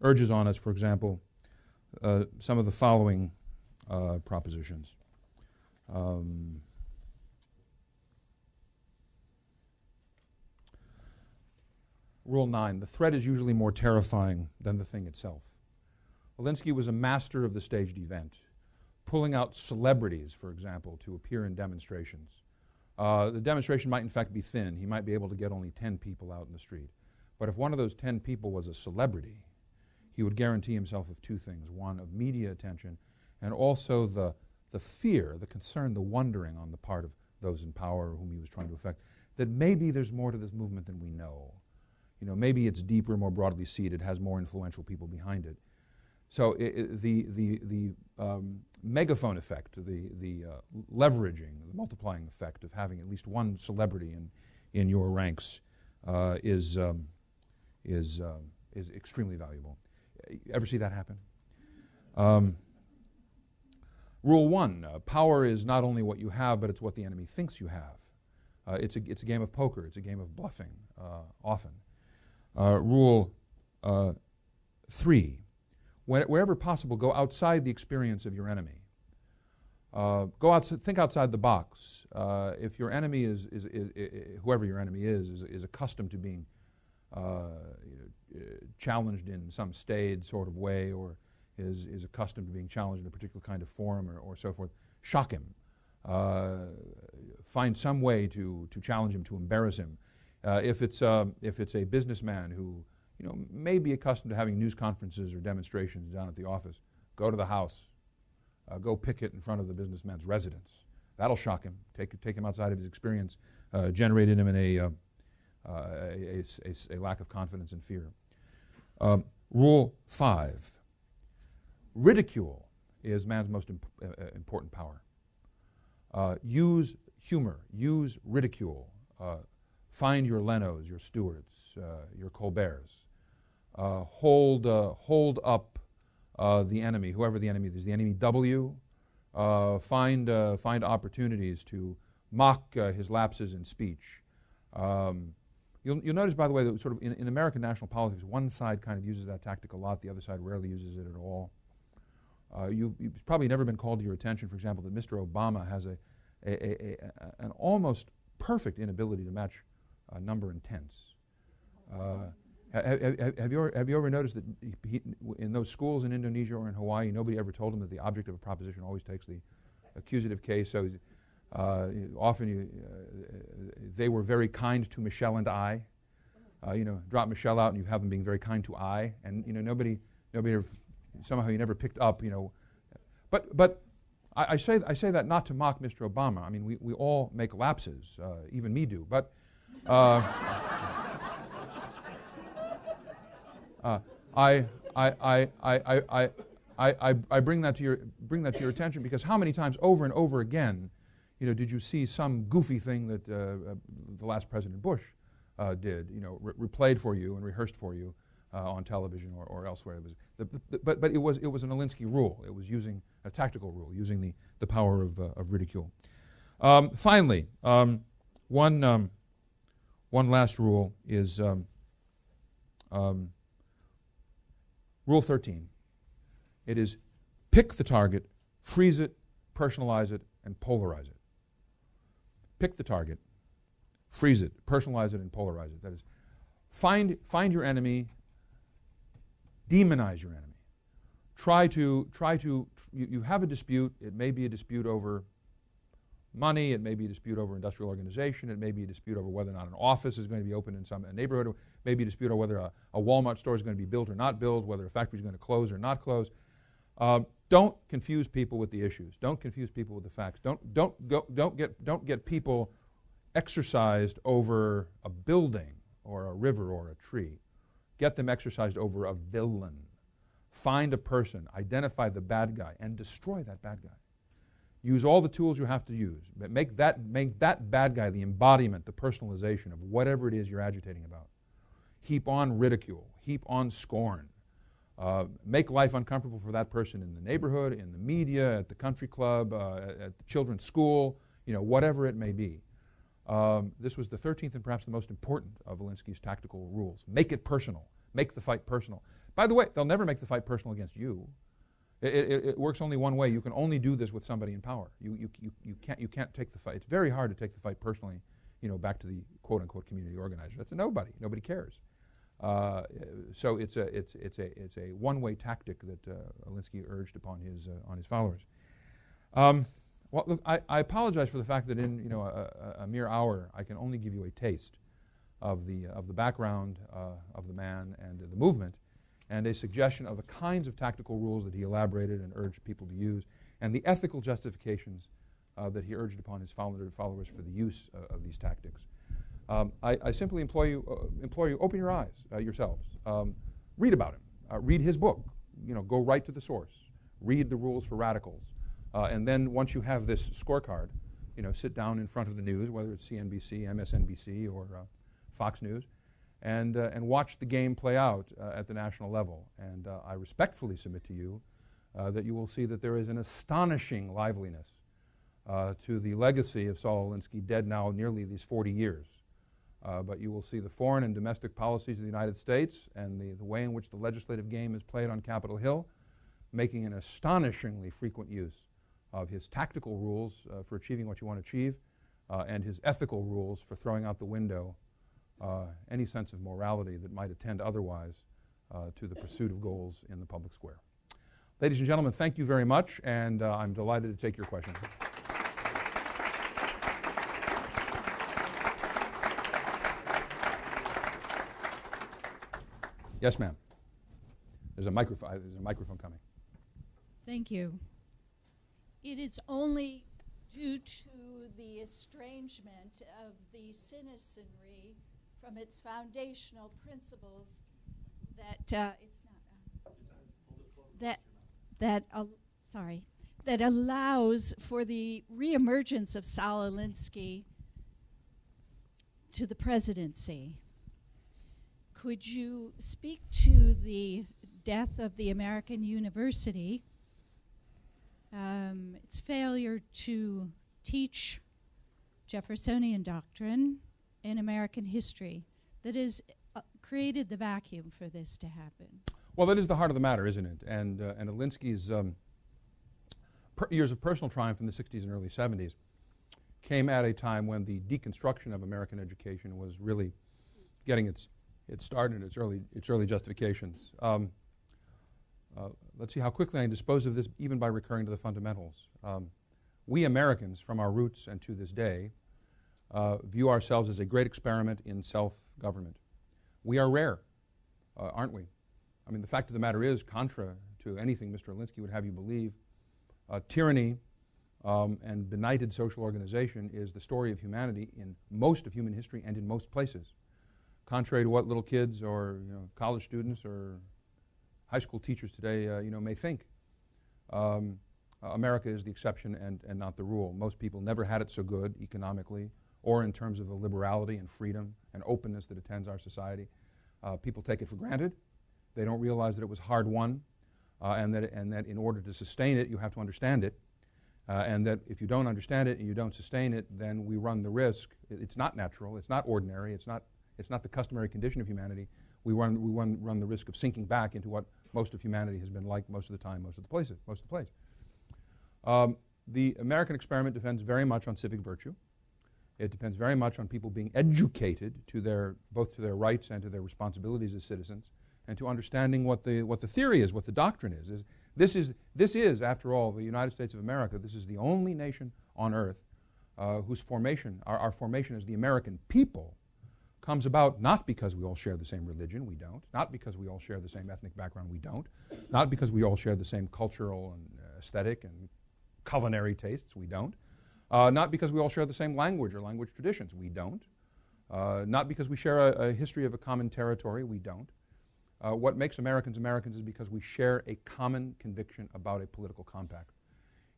urges on us, for example, some of the following propositions. Rule 9, the threat is usually more terrifying than the thing itself. Alinsky was a master of the staged event, pulling out celebrities, for example, to appear in demonstrations. The demonstration might in fact be thin. He might be able to get only 10 people out in the street. But if one of those 10 people was a celebrity, he would guarantee himself of two things. One, of media attention, and also the fear, the concern, the wondering on the part of those in power whom he was trying to affect, that maybe there's more to this movement than we know. Maybe it's deeper, more broadly seated, has more influential people behind it. So the megaphone effect, the leveraging, the multiplying effect of having at least one celebrity in your ranks is extremely valuable. Ever see that happen? Rule 1: power is not only what you have, but it's what the enemy thinks you have. It's a game of poker. It's a game of bluffing. Often. Rule 3, wherever possible, go outside the experience of your enemy. Go outside, think outside the box. If your enemy is whoever your enemy is accustomed to being challenged in some staid sort of way, or is accustomed to being challenged in a particular kind of form, or so forth, shock him. Find some way to challenge him, to embarrass him. If it's a businessman who may be accustomed to having news conferences or demonstrations down at the office, go to the house, go picket in front of the businessman's residence. That'll shock him. Take him outside of his experience, generate in him a lack of confidence and fear. Rule 5: ridicule is man's most important power. Use humor. Use ridicule. Find your Lenos, your Stewarts, your Colberts. Hold up the enemy, whoever the enemy is. The enemy W. Find opportunities to mock his lapses in speech. You'll notice, by the way, that sort of in American national politics, one side kind of uses that tactic a lot. The other side rarely uses it at all. You've probably never been called to your attention, for example, that Mr. Obama has an almost perfect inability to match number and tense. Have you ever noticed that in those schools in Indonesia or in Hawaii, nobody ever told him that the object of a proposition always takes the accusative case? So They were very kind to Michelle and I. Drop Michelle out and you have them being very kind to I. And, nobody somehow you never picked up, But I say that not to mock Mr. Obama. I mean, we all make lapses, even me do. But I bring that to your attention, because how many times over and over again, did you see some goofy thing that the last President Bush did, replayed for you and rehearsed for you on television or elsewhere? It was but it was an Alinsky rule. It was using a tactical rule, using the power of ridicule. Finally, one last rule is Rule 13. It is pick the target, freeze it, personalize it, and polarize it. Pick the target, freeze it, personalize it, and polarize it. That is, find your enemy, demonize your enemy. You have a dispute. It may be a dispute over money. It may be a dispute over industrial organization. It may be a dispute over whether or not an office is going to be open in some neighborhood. It may be a dispute over whether a Walmart store is going to be built or not built, whether a factory is going to close or not close. Don't confuse people with the issues. Don't confuse people with the facts. Don't get people exercised over a building or a river or a tree. Get them exercised over a villain. Find a person, identify the bad guy, and destroy that bad guy. Use all the tools you have to use. But make that bad guy the embodiment, the personalization of whatever it is you're agitating about. Heap on ridicule. Heap on scorn. Make life uncomfortable for that person in the neighborhood, in the media, at the country club, at the children's school, whatever it may be. This was the 13th and perhaps the most important of Alinsky's tactical rules. Make it personal. Make the fight personal. By the way, they'll never make the fight personal against you. It works only one way. You can only do this with somebody in power. You can't take the fight. It's very hard to take the fight personally, back to the quote-unquote community organizer. That's a nobody. Nobody cares. So it's a one-way tactic that Alinsky urged upon on his followers. Well, look, I apologize for the fact that in a mere hour I can only give you a taste of the background of the man and the movement, and a suggestion of the kinds of tactical rules that he elaborated and urged people to use, and the ethical justifications that he urged upon his followers for the use of these tactics. I simply implore you, open your eyes yourselves. Read about him. Read his book. Go right to the source. Read the Rules for Radicals. And then once you have this scorecard, sit down in front of the news, whether it's CNBC, MSNBC, or Fox News, and watch the game play out at the national level. And I respectfully submit to you that you will see that there is an astonishing liveliness to the legacy of Saul Alinsky, dead now nearly these 40 years. But you will see the foreign and domestic policies of the United States and the way in which the legislative game is played on Capitol Hill, making an astonishingly frequent use of his tactical rules for achieving what you want to achieve, and his ethical rules for throwing out the window any sense of morality that might attend otherwise to the pursuit of goals in the public square. Ladies and gentlemen, thank you very much, and I'm delighted to take your questions. Yes, ma'am. There's a microphone coming. Thank you. It is only due to the estrangement of the citizenry from its foundational principles that that allows for the reemergence of Saul Alinsky to the presidency. Could you speak to the death of the American University, its failure to teach Jeffersonian doctrine in American history that has created the vacuum for this to happen? Well, that is the heart of the matter, isn't it? And Alinsky's years of personal triumph in the 60s and early 70s came at a time when the deconstruction of American education was really getting its started in its early justifications. Let's see how quickly I can dispose of this, even by recurring to the fundamentals. We Americans, from our roots and to this day, view ourselves as a great experiment in self-government. We are rare, aren't we? I mean, the fact of the matter is, contra to anything Mr. Alinsky would have you believe, tyranny and benighted social organization is the story of humanity in most of human history and in most places. Contrary to what little kids or college students or high school teachers today may think, America is the exception and not the rule. Most people never had it so good economically or in terms of the liberality and freedom and openness that attends our society. People take it for granted. They don't realize that it was hard-won and that in order to sustain it, you have to understand it. And that if you don't understand it and you don't sustain it, then we run the risk. It's not natural. It's not ordinary. It's not the customary condition of humanity. We run the risk of sinking back into what most of humanity has been like most of the time, most of the place. The American experiment depends very much on civic virtue. It depends very much on people being educated to their, both to their rights and to their responsibilities as citizens, and to understanding what the theory is, what the doctrine is. This is, after all, the United States of America. This is the only nation on earth whose formation, our formation as the American people, comes about not because we all share the same religion, we don't, not because we all share the same ethnic background, we don't, not because we all share the same cultural and aesthetic and culinary tastes, we don't, not because we all share the same language or language traditions, we don't, not because we share a history of a common territory, we don't. What makes Americans Americans is because we share a common conviction about a political compact.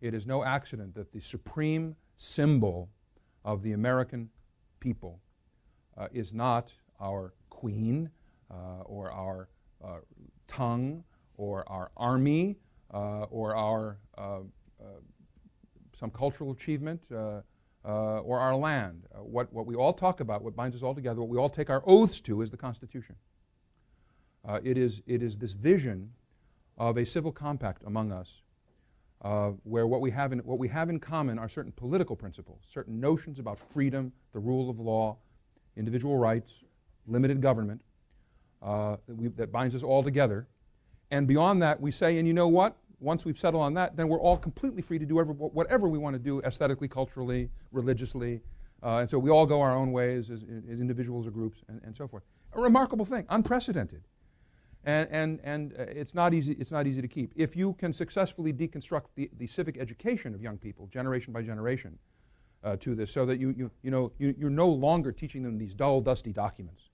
It is no accident that the supreme symbol of the American people is not our queen or our tongue or our army or our some cultural achievement or our land. What we all talk about, what binds us all together, what we all take our oaths to is the Constitution. It is this vision of a civil compact among us where what we have in common are certain political principles, certain notions about freedom, the rule of law, individual rights, limited government, that binds us all together. And beyond that, we say, and you know what? Once we've settled on that, then we're all completely free to do whatever we want to do aesthetically, culturally, religiously. And so we all go our own ways as individuals or groups and so forth. A remarkable thing, unprecedented. And it's not easy to keep. If you can successfully deconstruct the civic education of young people, generation by generation, to this, so that you're no longer teaching them these dull, dusty documents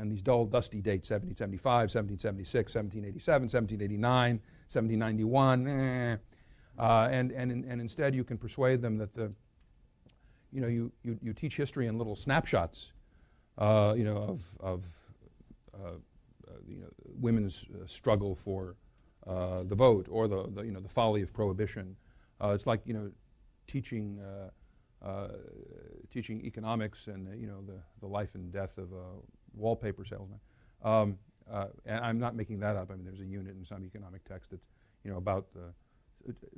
and these dull, dusty dates, 1775, 1776, 1787, 1789, 1791, and instead you can persuade them that you teach history in little snapshots, of women's struggle for the vote, or the folly of prohibition. It's like teaching economics and the life and death of a wallpaper salesman. And I'm not making that up. I mean, there's a unit in some economic text that's about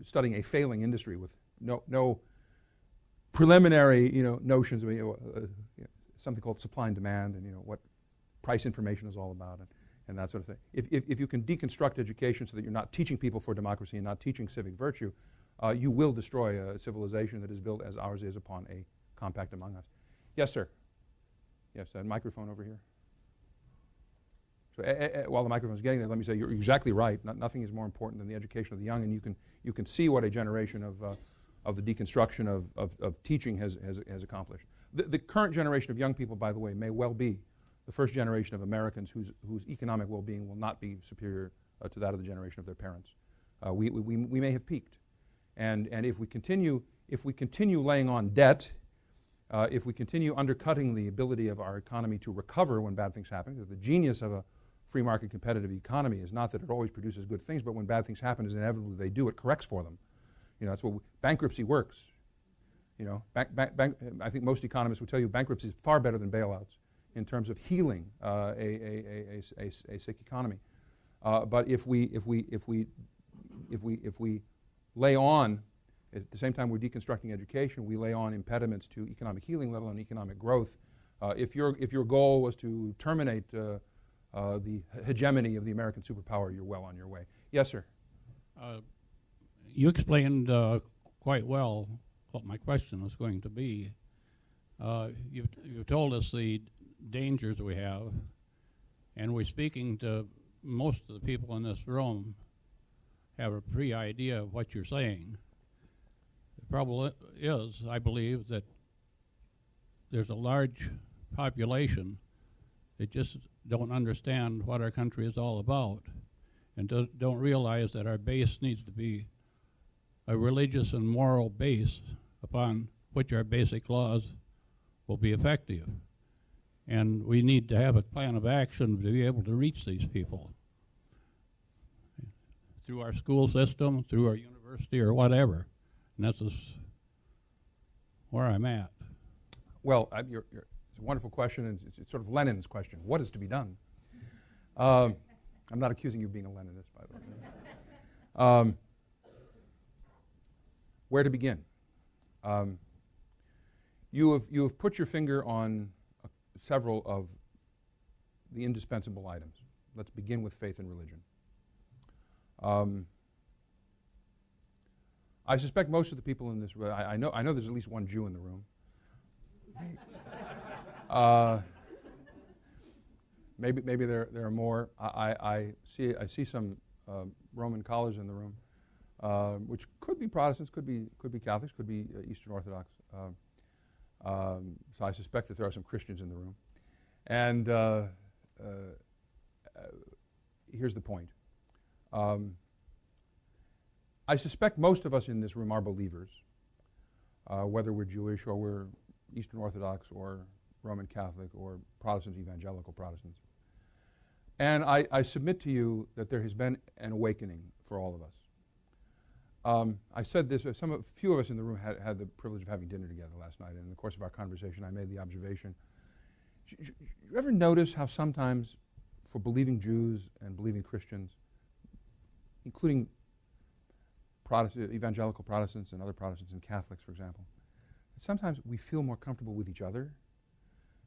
studying a failing industry with no preliminary notions of something called supply and demand, and what price information is all about, and that sort of thing. If you can deconstruct education so that you're not teaching people for democracy and not teaching civic virtue, you will destroy a civilization that is built as ours is upon a compact among us. Yes, sir. Yes, that microphone over here. So while the microphone's getting there, let me say you're exactly right. Nothing is more important than the education of the young, and you can see what a generation of the deconstruction of teaching has accomplished. The current generation of young people, by the way, may well be the first generation of Americans whose economic well-being will not be superior to that of the generation of their parents. We may have peaked, and if we continue laying on debt, if we continue undercutting the ability of our economy to recover when bad things happen. The genius of a free market competitive economy is not that it always produces good things, but when bad things happen, as inevitably they do, it corrects for them. That's what bankruptcy works. I think most economists would tell you bankruptcy is far better than bailouts in terms of healing a sick economy. But if we lay on, at the same time we're deconstructing education, we lay on impediments to economic healing, let alone economic growth. If your goal was to terminate the hegemony of the American superpower, you're well on your way. Yes, sir. You explained quite well what my question was going to be. You've told us the dangers we have, and we're speaking to most of the people in this room have a pre-idea of what you're saying. The problem is, I believe, that there's a large population that just don't understand what our country is all about and don't realize that our base needs to be a religious and moral base upon which our basic laws will be effective. And we need to have a plan of action to be able to reach these people through our school system, through our university, or whatever. And that's where I'm at. Well, it's a wonderful question, and it's sort of Lenin's question. What is to be done? I'm not accusing you of being a Leninist, by the way. Where to begin? You have put your finger on several of the indispensable items. Let's begin with faith and religion. I suspect most of the people in this room, I know there's at least one Jew in the room. Maybe there are more. I see some Roman collars in the room, which could be Protestants, could be Catholics, could be Eastern Orthodox. So I suspect that there are some Christians in the room. And here's the point. I suspect most of us in this room are believers, whether we're Jewish or we're Eastern Orthodox or Roman Catholic or Protestant, evangelical Protestants. And I submit to you that there has been an awakening for all of us. I said this, a few of us in the room had the privilege of having dinner together last night, and in the course of our conversation I made the observation. You ever notice how sometimes for believing Jews and believing Christians, including Protestant, evangelical Protestants and other Protestants and Catholics, for example, that sometimes we feel more comfortable with each other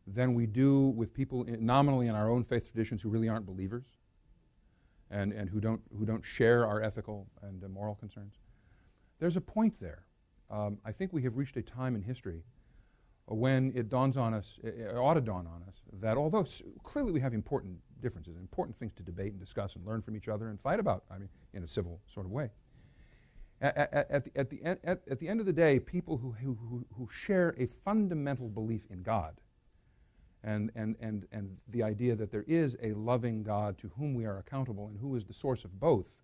than we do with people nominally in our own faith traditions who really aren't believers and who don't share our ethical and moral concerns. There's a point there. I think we have reached a time in history when it dawns on us, it ought to dawn on us, that although clearly we have important differences, important things to debate and discuss and learn from each other and fight about, I mean, in a civil sort of way, at the end of the day, people who share a fundamental belief in God and the idea that there is a loving God to whom we are accountable and who is the source of both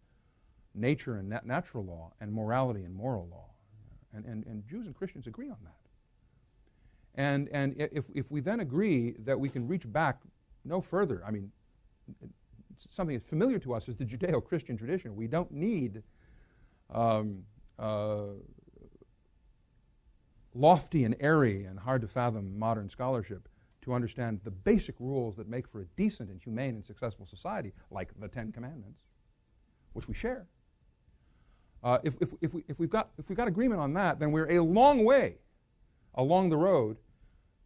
nature and natural law and morality and moral law. And Jews and Christians agree on that. And if we then agree that we can reach back no further, I mean, something that's familiar to us is the Judeo-Christian tradition. We don't need lofty and airy and hard to fathom modern scholarship to understand the basic rules that make for a decent and humane and successful society, like the Ten Commandments, which we share. If we've got agreement on that, then we're a long way along the road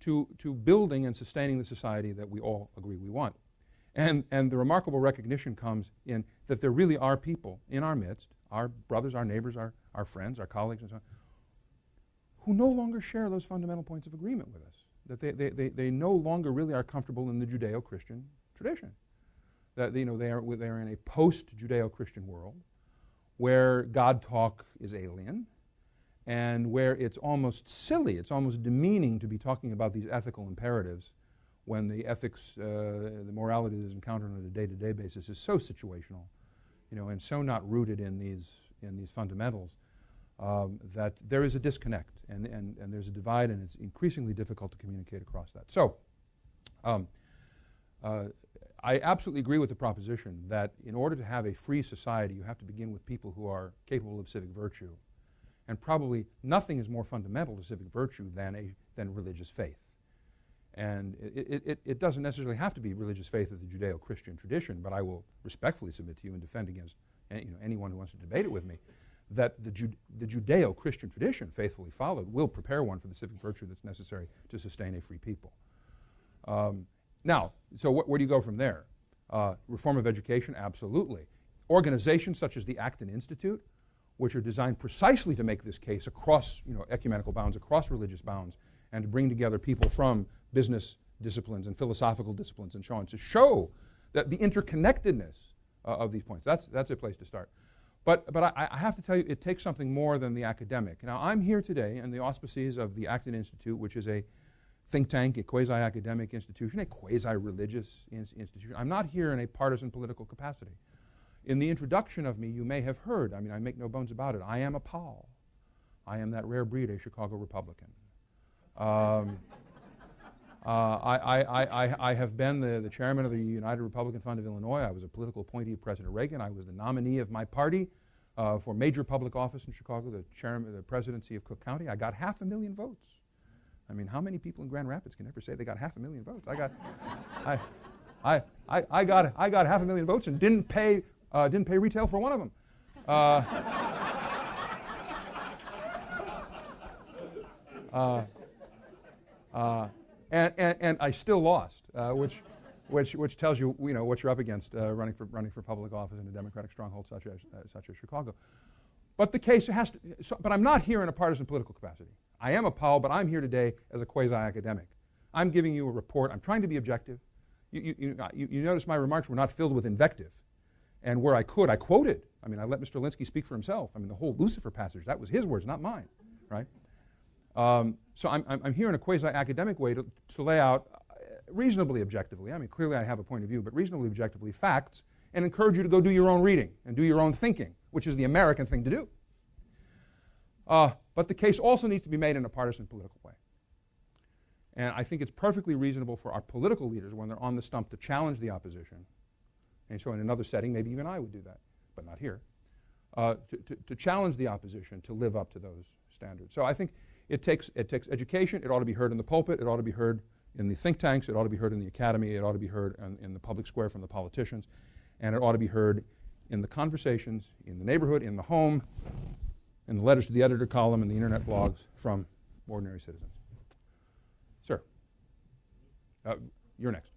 to building and sustaining the society that we all agree we want. And the remarkable recognition comes in that there really are people in our midst, our brothers, our neighbors, our friends, our colleagues, and so on, who no longer share those fundamental points of agreement with us, that they no longer really are comfortable in the Judeo-Christian tradition, that they are in a post-Judeo-Christian world where God talk is alien and where it's almost silly, it's almost demeaning to be talking about these ethical imperatives when the ethics, the morality that is encountered on a day-to-day basis is so situational, and so not rooted in these fundamentals, that there is a disconnect and there's a divide, and it's increasingly difficult to communicate across that. So I absolutely agree with the proposition that in order to have a free society, you have to begin with people who are capable of civic virtue. And probably nothing is more fundamental to civic virtue than religious faith. And it doesn't necessarily have to be religious faith of the Judeo-Christian tradition, but I will respectfully submit to you and defend against anyone who wants to debate it with me that the Judeo-Christian tradition, faithfully followed, will prepare one for the civic virtue that's necessary to sustain a free people. Now, so where do you go from there? Reform of education, absolutely. Organizations such as the Acton Institute, which are designed precisely to make this case across, ecumenical bounds, across religious bounds, and to bring together people from business disciplines and philosophical disciplines and so on, to show that the interconnectedness of these points. That's a place to start. But I have to tell you, it takes something more than the academic. Now, I'm here today in the auspices of the Acton Institute, which is a think tank, a quasi-academic institution, a quasi-religious institution. I'm not here in a partisan political capacity. In the introduction of me, you may have heard, I make no bones about it, I am a Paul. I am that rare breed, a Chicago Republican. I have been the chairman of the United Republican Fund of Illinois. I was a political appointee of President Reagan. I was the nominee of my party for major public office in Chicago, the presidency of Cook County. I got 500,000 votes. How many people in Grand Rapids can ever say they got 500,000 votes? I got 500,000 votes and didn't pay retail for one of them. And I still lost, which tells you what you're up against running for public office in a Democratic stronghold such as Chicago. But the case has to. But I'm not here in a partisan political capacity. I am a Powell, but I'm here today as a quasi-academic. I'm giving you a report. I'm trying to be objective. You notice my remarks were not filled with invective, and where I could, I quoted. I let Mr. Alinsky speak for himself. The whole Lucifer passage, that was his words, not mine, right? So I'm here in a quasi-academic way to lay out reasonably objectively, clearly I have a point of view, but reasonably objectively facts, and encourage you to go do your own reading and do your own thinking, which is the American thing to do. But the case also needs to be made in a partisan political way. And I think it's perfectly reasonable for our political leaders when they're on the stump to challenge the opposition. And so in another setting, maybe even I would do that, but not here, to challenge the opposition to live up to those standards. So I think it takes education. It ought to be heard in the pulpit. It ought to be heard in the think tanks. It ought to be heard in the academy. It ought to be heard in the public square from the politicians. And it ought to be heard in the conversations, in the neighborhood, in the home, in the letters to the editor column, and the internet blogs from ordinary citizens. Sir, you're next.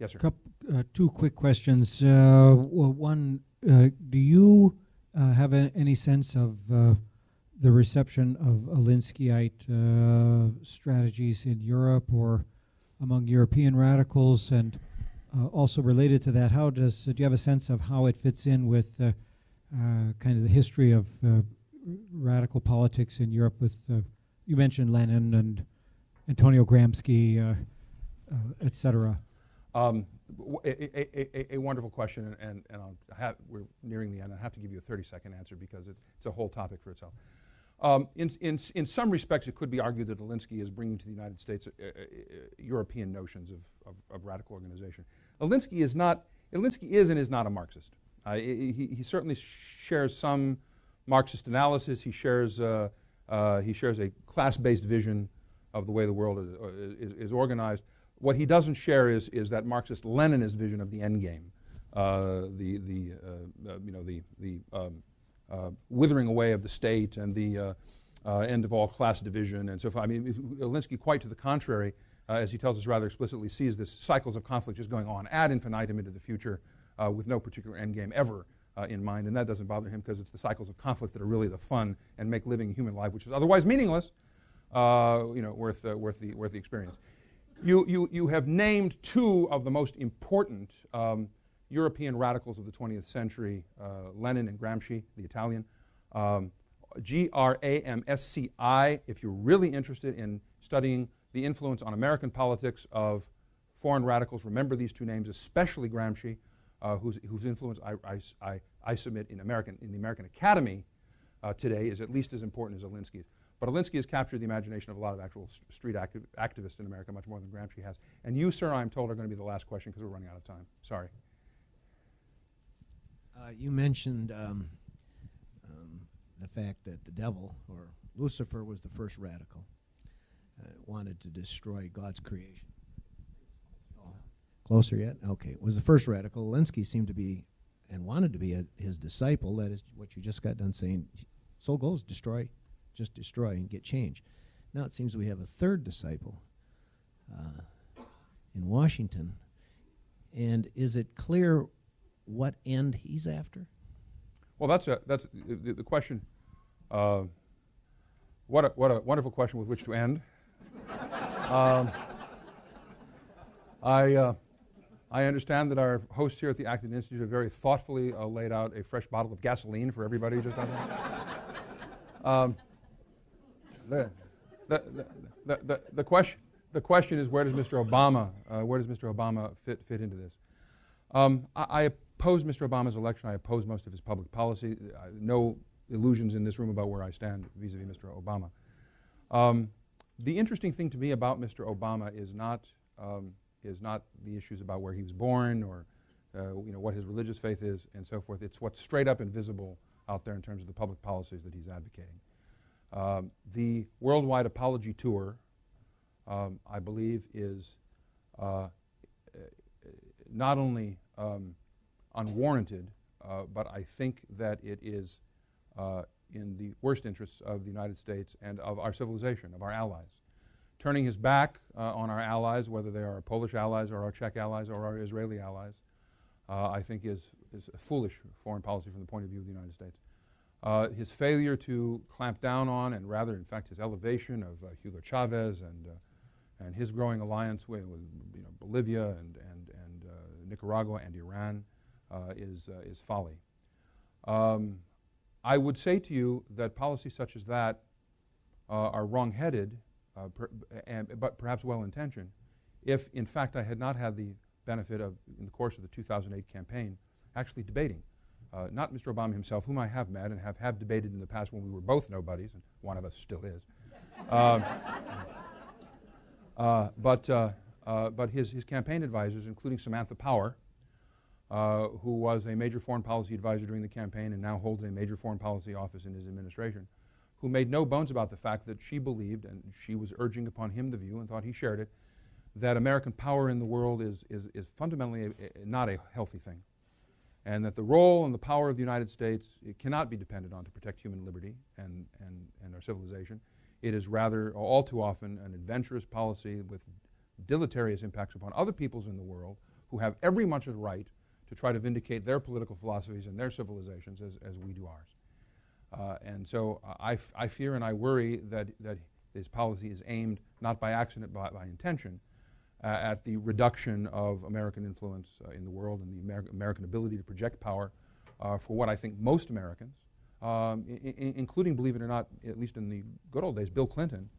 Yes, sir. Two quick questions. One, do you have any sense of the reception of Alinskyite strategies in Europe or among European radicals? And also related to that, do you have a sense of how it fits in with kind of the history of radical politics in Europe with, you mentioned Lenin and Antonio Gramsci, et cetera? A wonderful question, and we're nearing the end. I have to give you a 30-second answer because it's a whole topic for itself. In some respects, it could be argued that Alinsky is bringing to the United States European notions of radical organization. Alinsky is and is not a Marxist. He certainly shares some Marxist analysis. He shares a class-based vision of the way the world is organized. What he doesn't share is that Marxist Leninist vision of the endgame, the withering away of the state and the end of all class division and so forth. Alinsky, quite to the contrary, as he tells us rather explicitly, sees this cycles of conflict just going on ad infinitum into the future with no particular end game ever in mind, and that doesn't bother him because it's the cycles of conflict that are really the fun and make living a human life, which is otherwise meaningless, worth the experience. You have named two of the most important European radicals of the 20th century, Lenin and Gramsci, the Italian, Gramsci, if you're really interested in studying the influence on American politics of foreign radicals. Remember these two names, especially Gramsci, whose influence I submit in the American Academy today is at least as important as Alinsky's. But Alinsky has captured the imagination of a lot of actual street activists in America, much more than Gramsci has. And you, sir, I'm told, are going to be the last question because we're running out of time. Sorry. You mentioned the fact that the devil, or Lucifer, was the first radical. Wanted to destroy God's creation. Oh, closer yet? Okay. Was the first radical. Alinsky seemed to be, and wanted to be, his disciple. That is what you just got done saying. So goes destroy, just destroy and get change. Now it seems we have a third disciple in Washington. And is it clear what end he's after? Well, that's the question. What a wonderful question with which to end. I understand that our hosts here at the Acton Institute have very thoughtfully laid out a fresh bottle of gasoline for everybody just on that. The question is, where does Mr. Obama fit into this? I oppose Mr. Obama's election. I oppose most of his public policy. No illusions in this room about where I stand vis-a-vis Mr. Obama. The interesting thing to me about Mr. Obama is not the issues about where he was born or what his religious faith is and so forth. It's what's straight up and visible out there in terms of the public policies that he's advocating. The worldwide apology tour, I believe, is not only unwarranted, but I think that it is in the worst interests of the United States and of our civilization, of our allies. Turning his back on our allies, whether they are our Polish allies or our Czech allies or our Israeli allies, I think is a foolish foreign policy from the point of view of the United States. His failure to clamp down on, and rather, in fact, his elevation of Hugo Chavez and his growing alliance with Bolivia and Nicaragua and Iran is folly. I would say to you that policies such as that are wrong-headed. But perhaps well-intentioned, if in fact I had not had the benefit of, in the course of the 2008 campaign, actually debating, not Mr. Obama himself, whom I have met and have debated in the past when we were both nobodies, and one of us still is, but his campaign advisors, including Samantha Power, who was a major foreign policy advisor during the campaign and now holds a major foreign policy office in his administration, who made no bones about the fact that she believed, and she was urging upon him the view and thought he shared it, that American power in the world is fundamentally not a healthy thing, and that the role and the power of the United States, it cannot be depended on to protect human liberty and our civilization. It is rather all too often an adventurous policy with deleterious impacts upon other peoples in the world who have every much of the right to try to vindicate their political philosophies and their civilizations as we do ours. And so I fear and I worry that his policy is aimed, not by accident, but by intention, at the reduction of American influence in the world and the American ability to project power for what I think most Americans, including, believe it or not, at least in the good old days, Bill Clinton,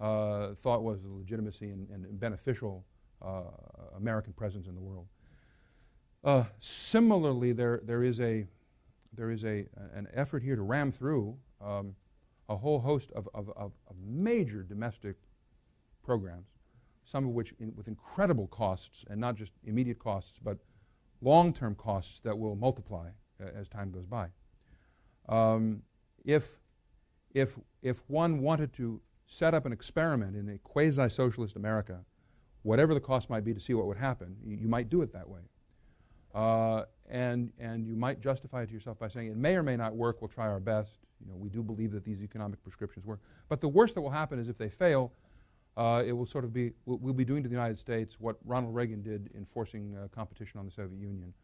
thought was the legitimacy and beneficial American presence in the world. Similarly, there is an effort here to ram through a whole host of major domestic programs, some of which with incredible costs, and not just immediate costs, but long-term costs that will multiply as time goes by. If one wanted to set up an experiment in a quasi-socialist America, whatever the cost might be to see what would happen, you might do it that way. And you might justify it to yourself by saying, it may or may not work, we'll try our best. We do believe that these economic prescriptions work. But the worst that will happen is if they fail, it will sort of be, we'll be doing to the United States what Ronald Reagan did in forcing competition on the Soviet Union.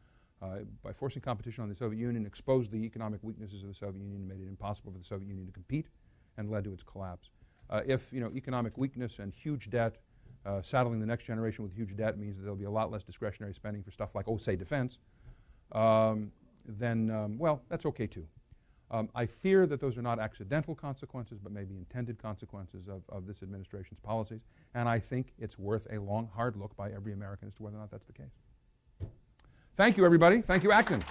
By forcing competition on the Soviet Union, exposed the economic weaknesses of the Soviet Union, made it impossible for the Soviet Union to compete, and led to its collapse. If economic weakness and huge debt, saddling the next generation with huge debt means that there'll be a lot less discretionary spending for stuff like, say, defense, then that's okay too. I fear that those are not accidental consequences, but maybe intended consequences of this administration's policies, and I think it's worth a long, hard look by every American as to whether or not that's the case. Thank you, everybody. Thank you, Acton.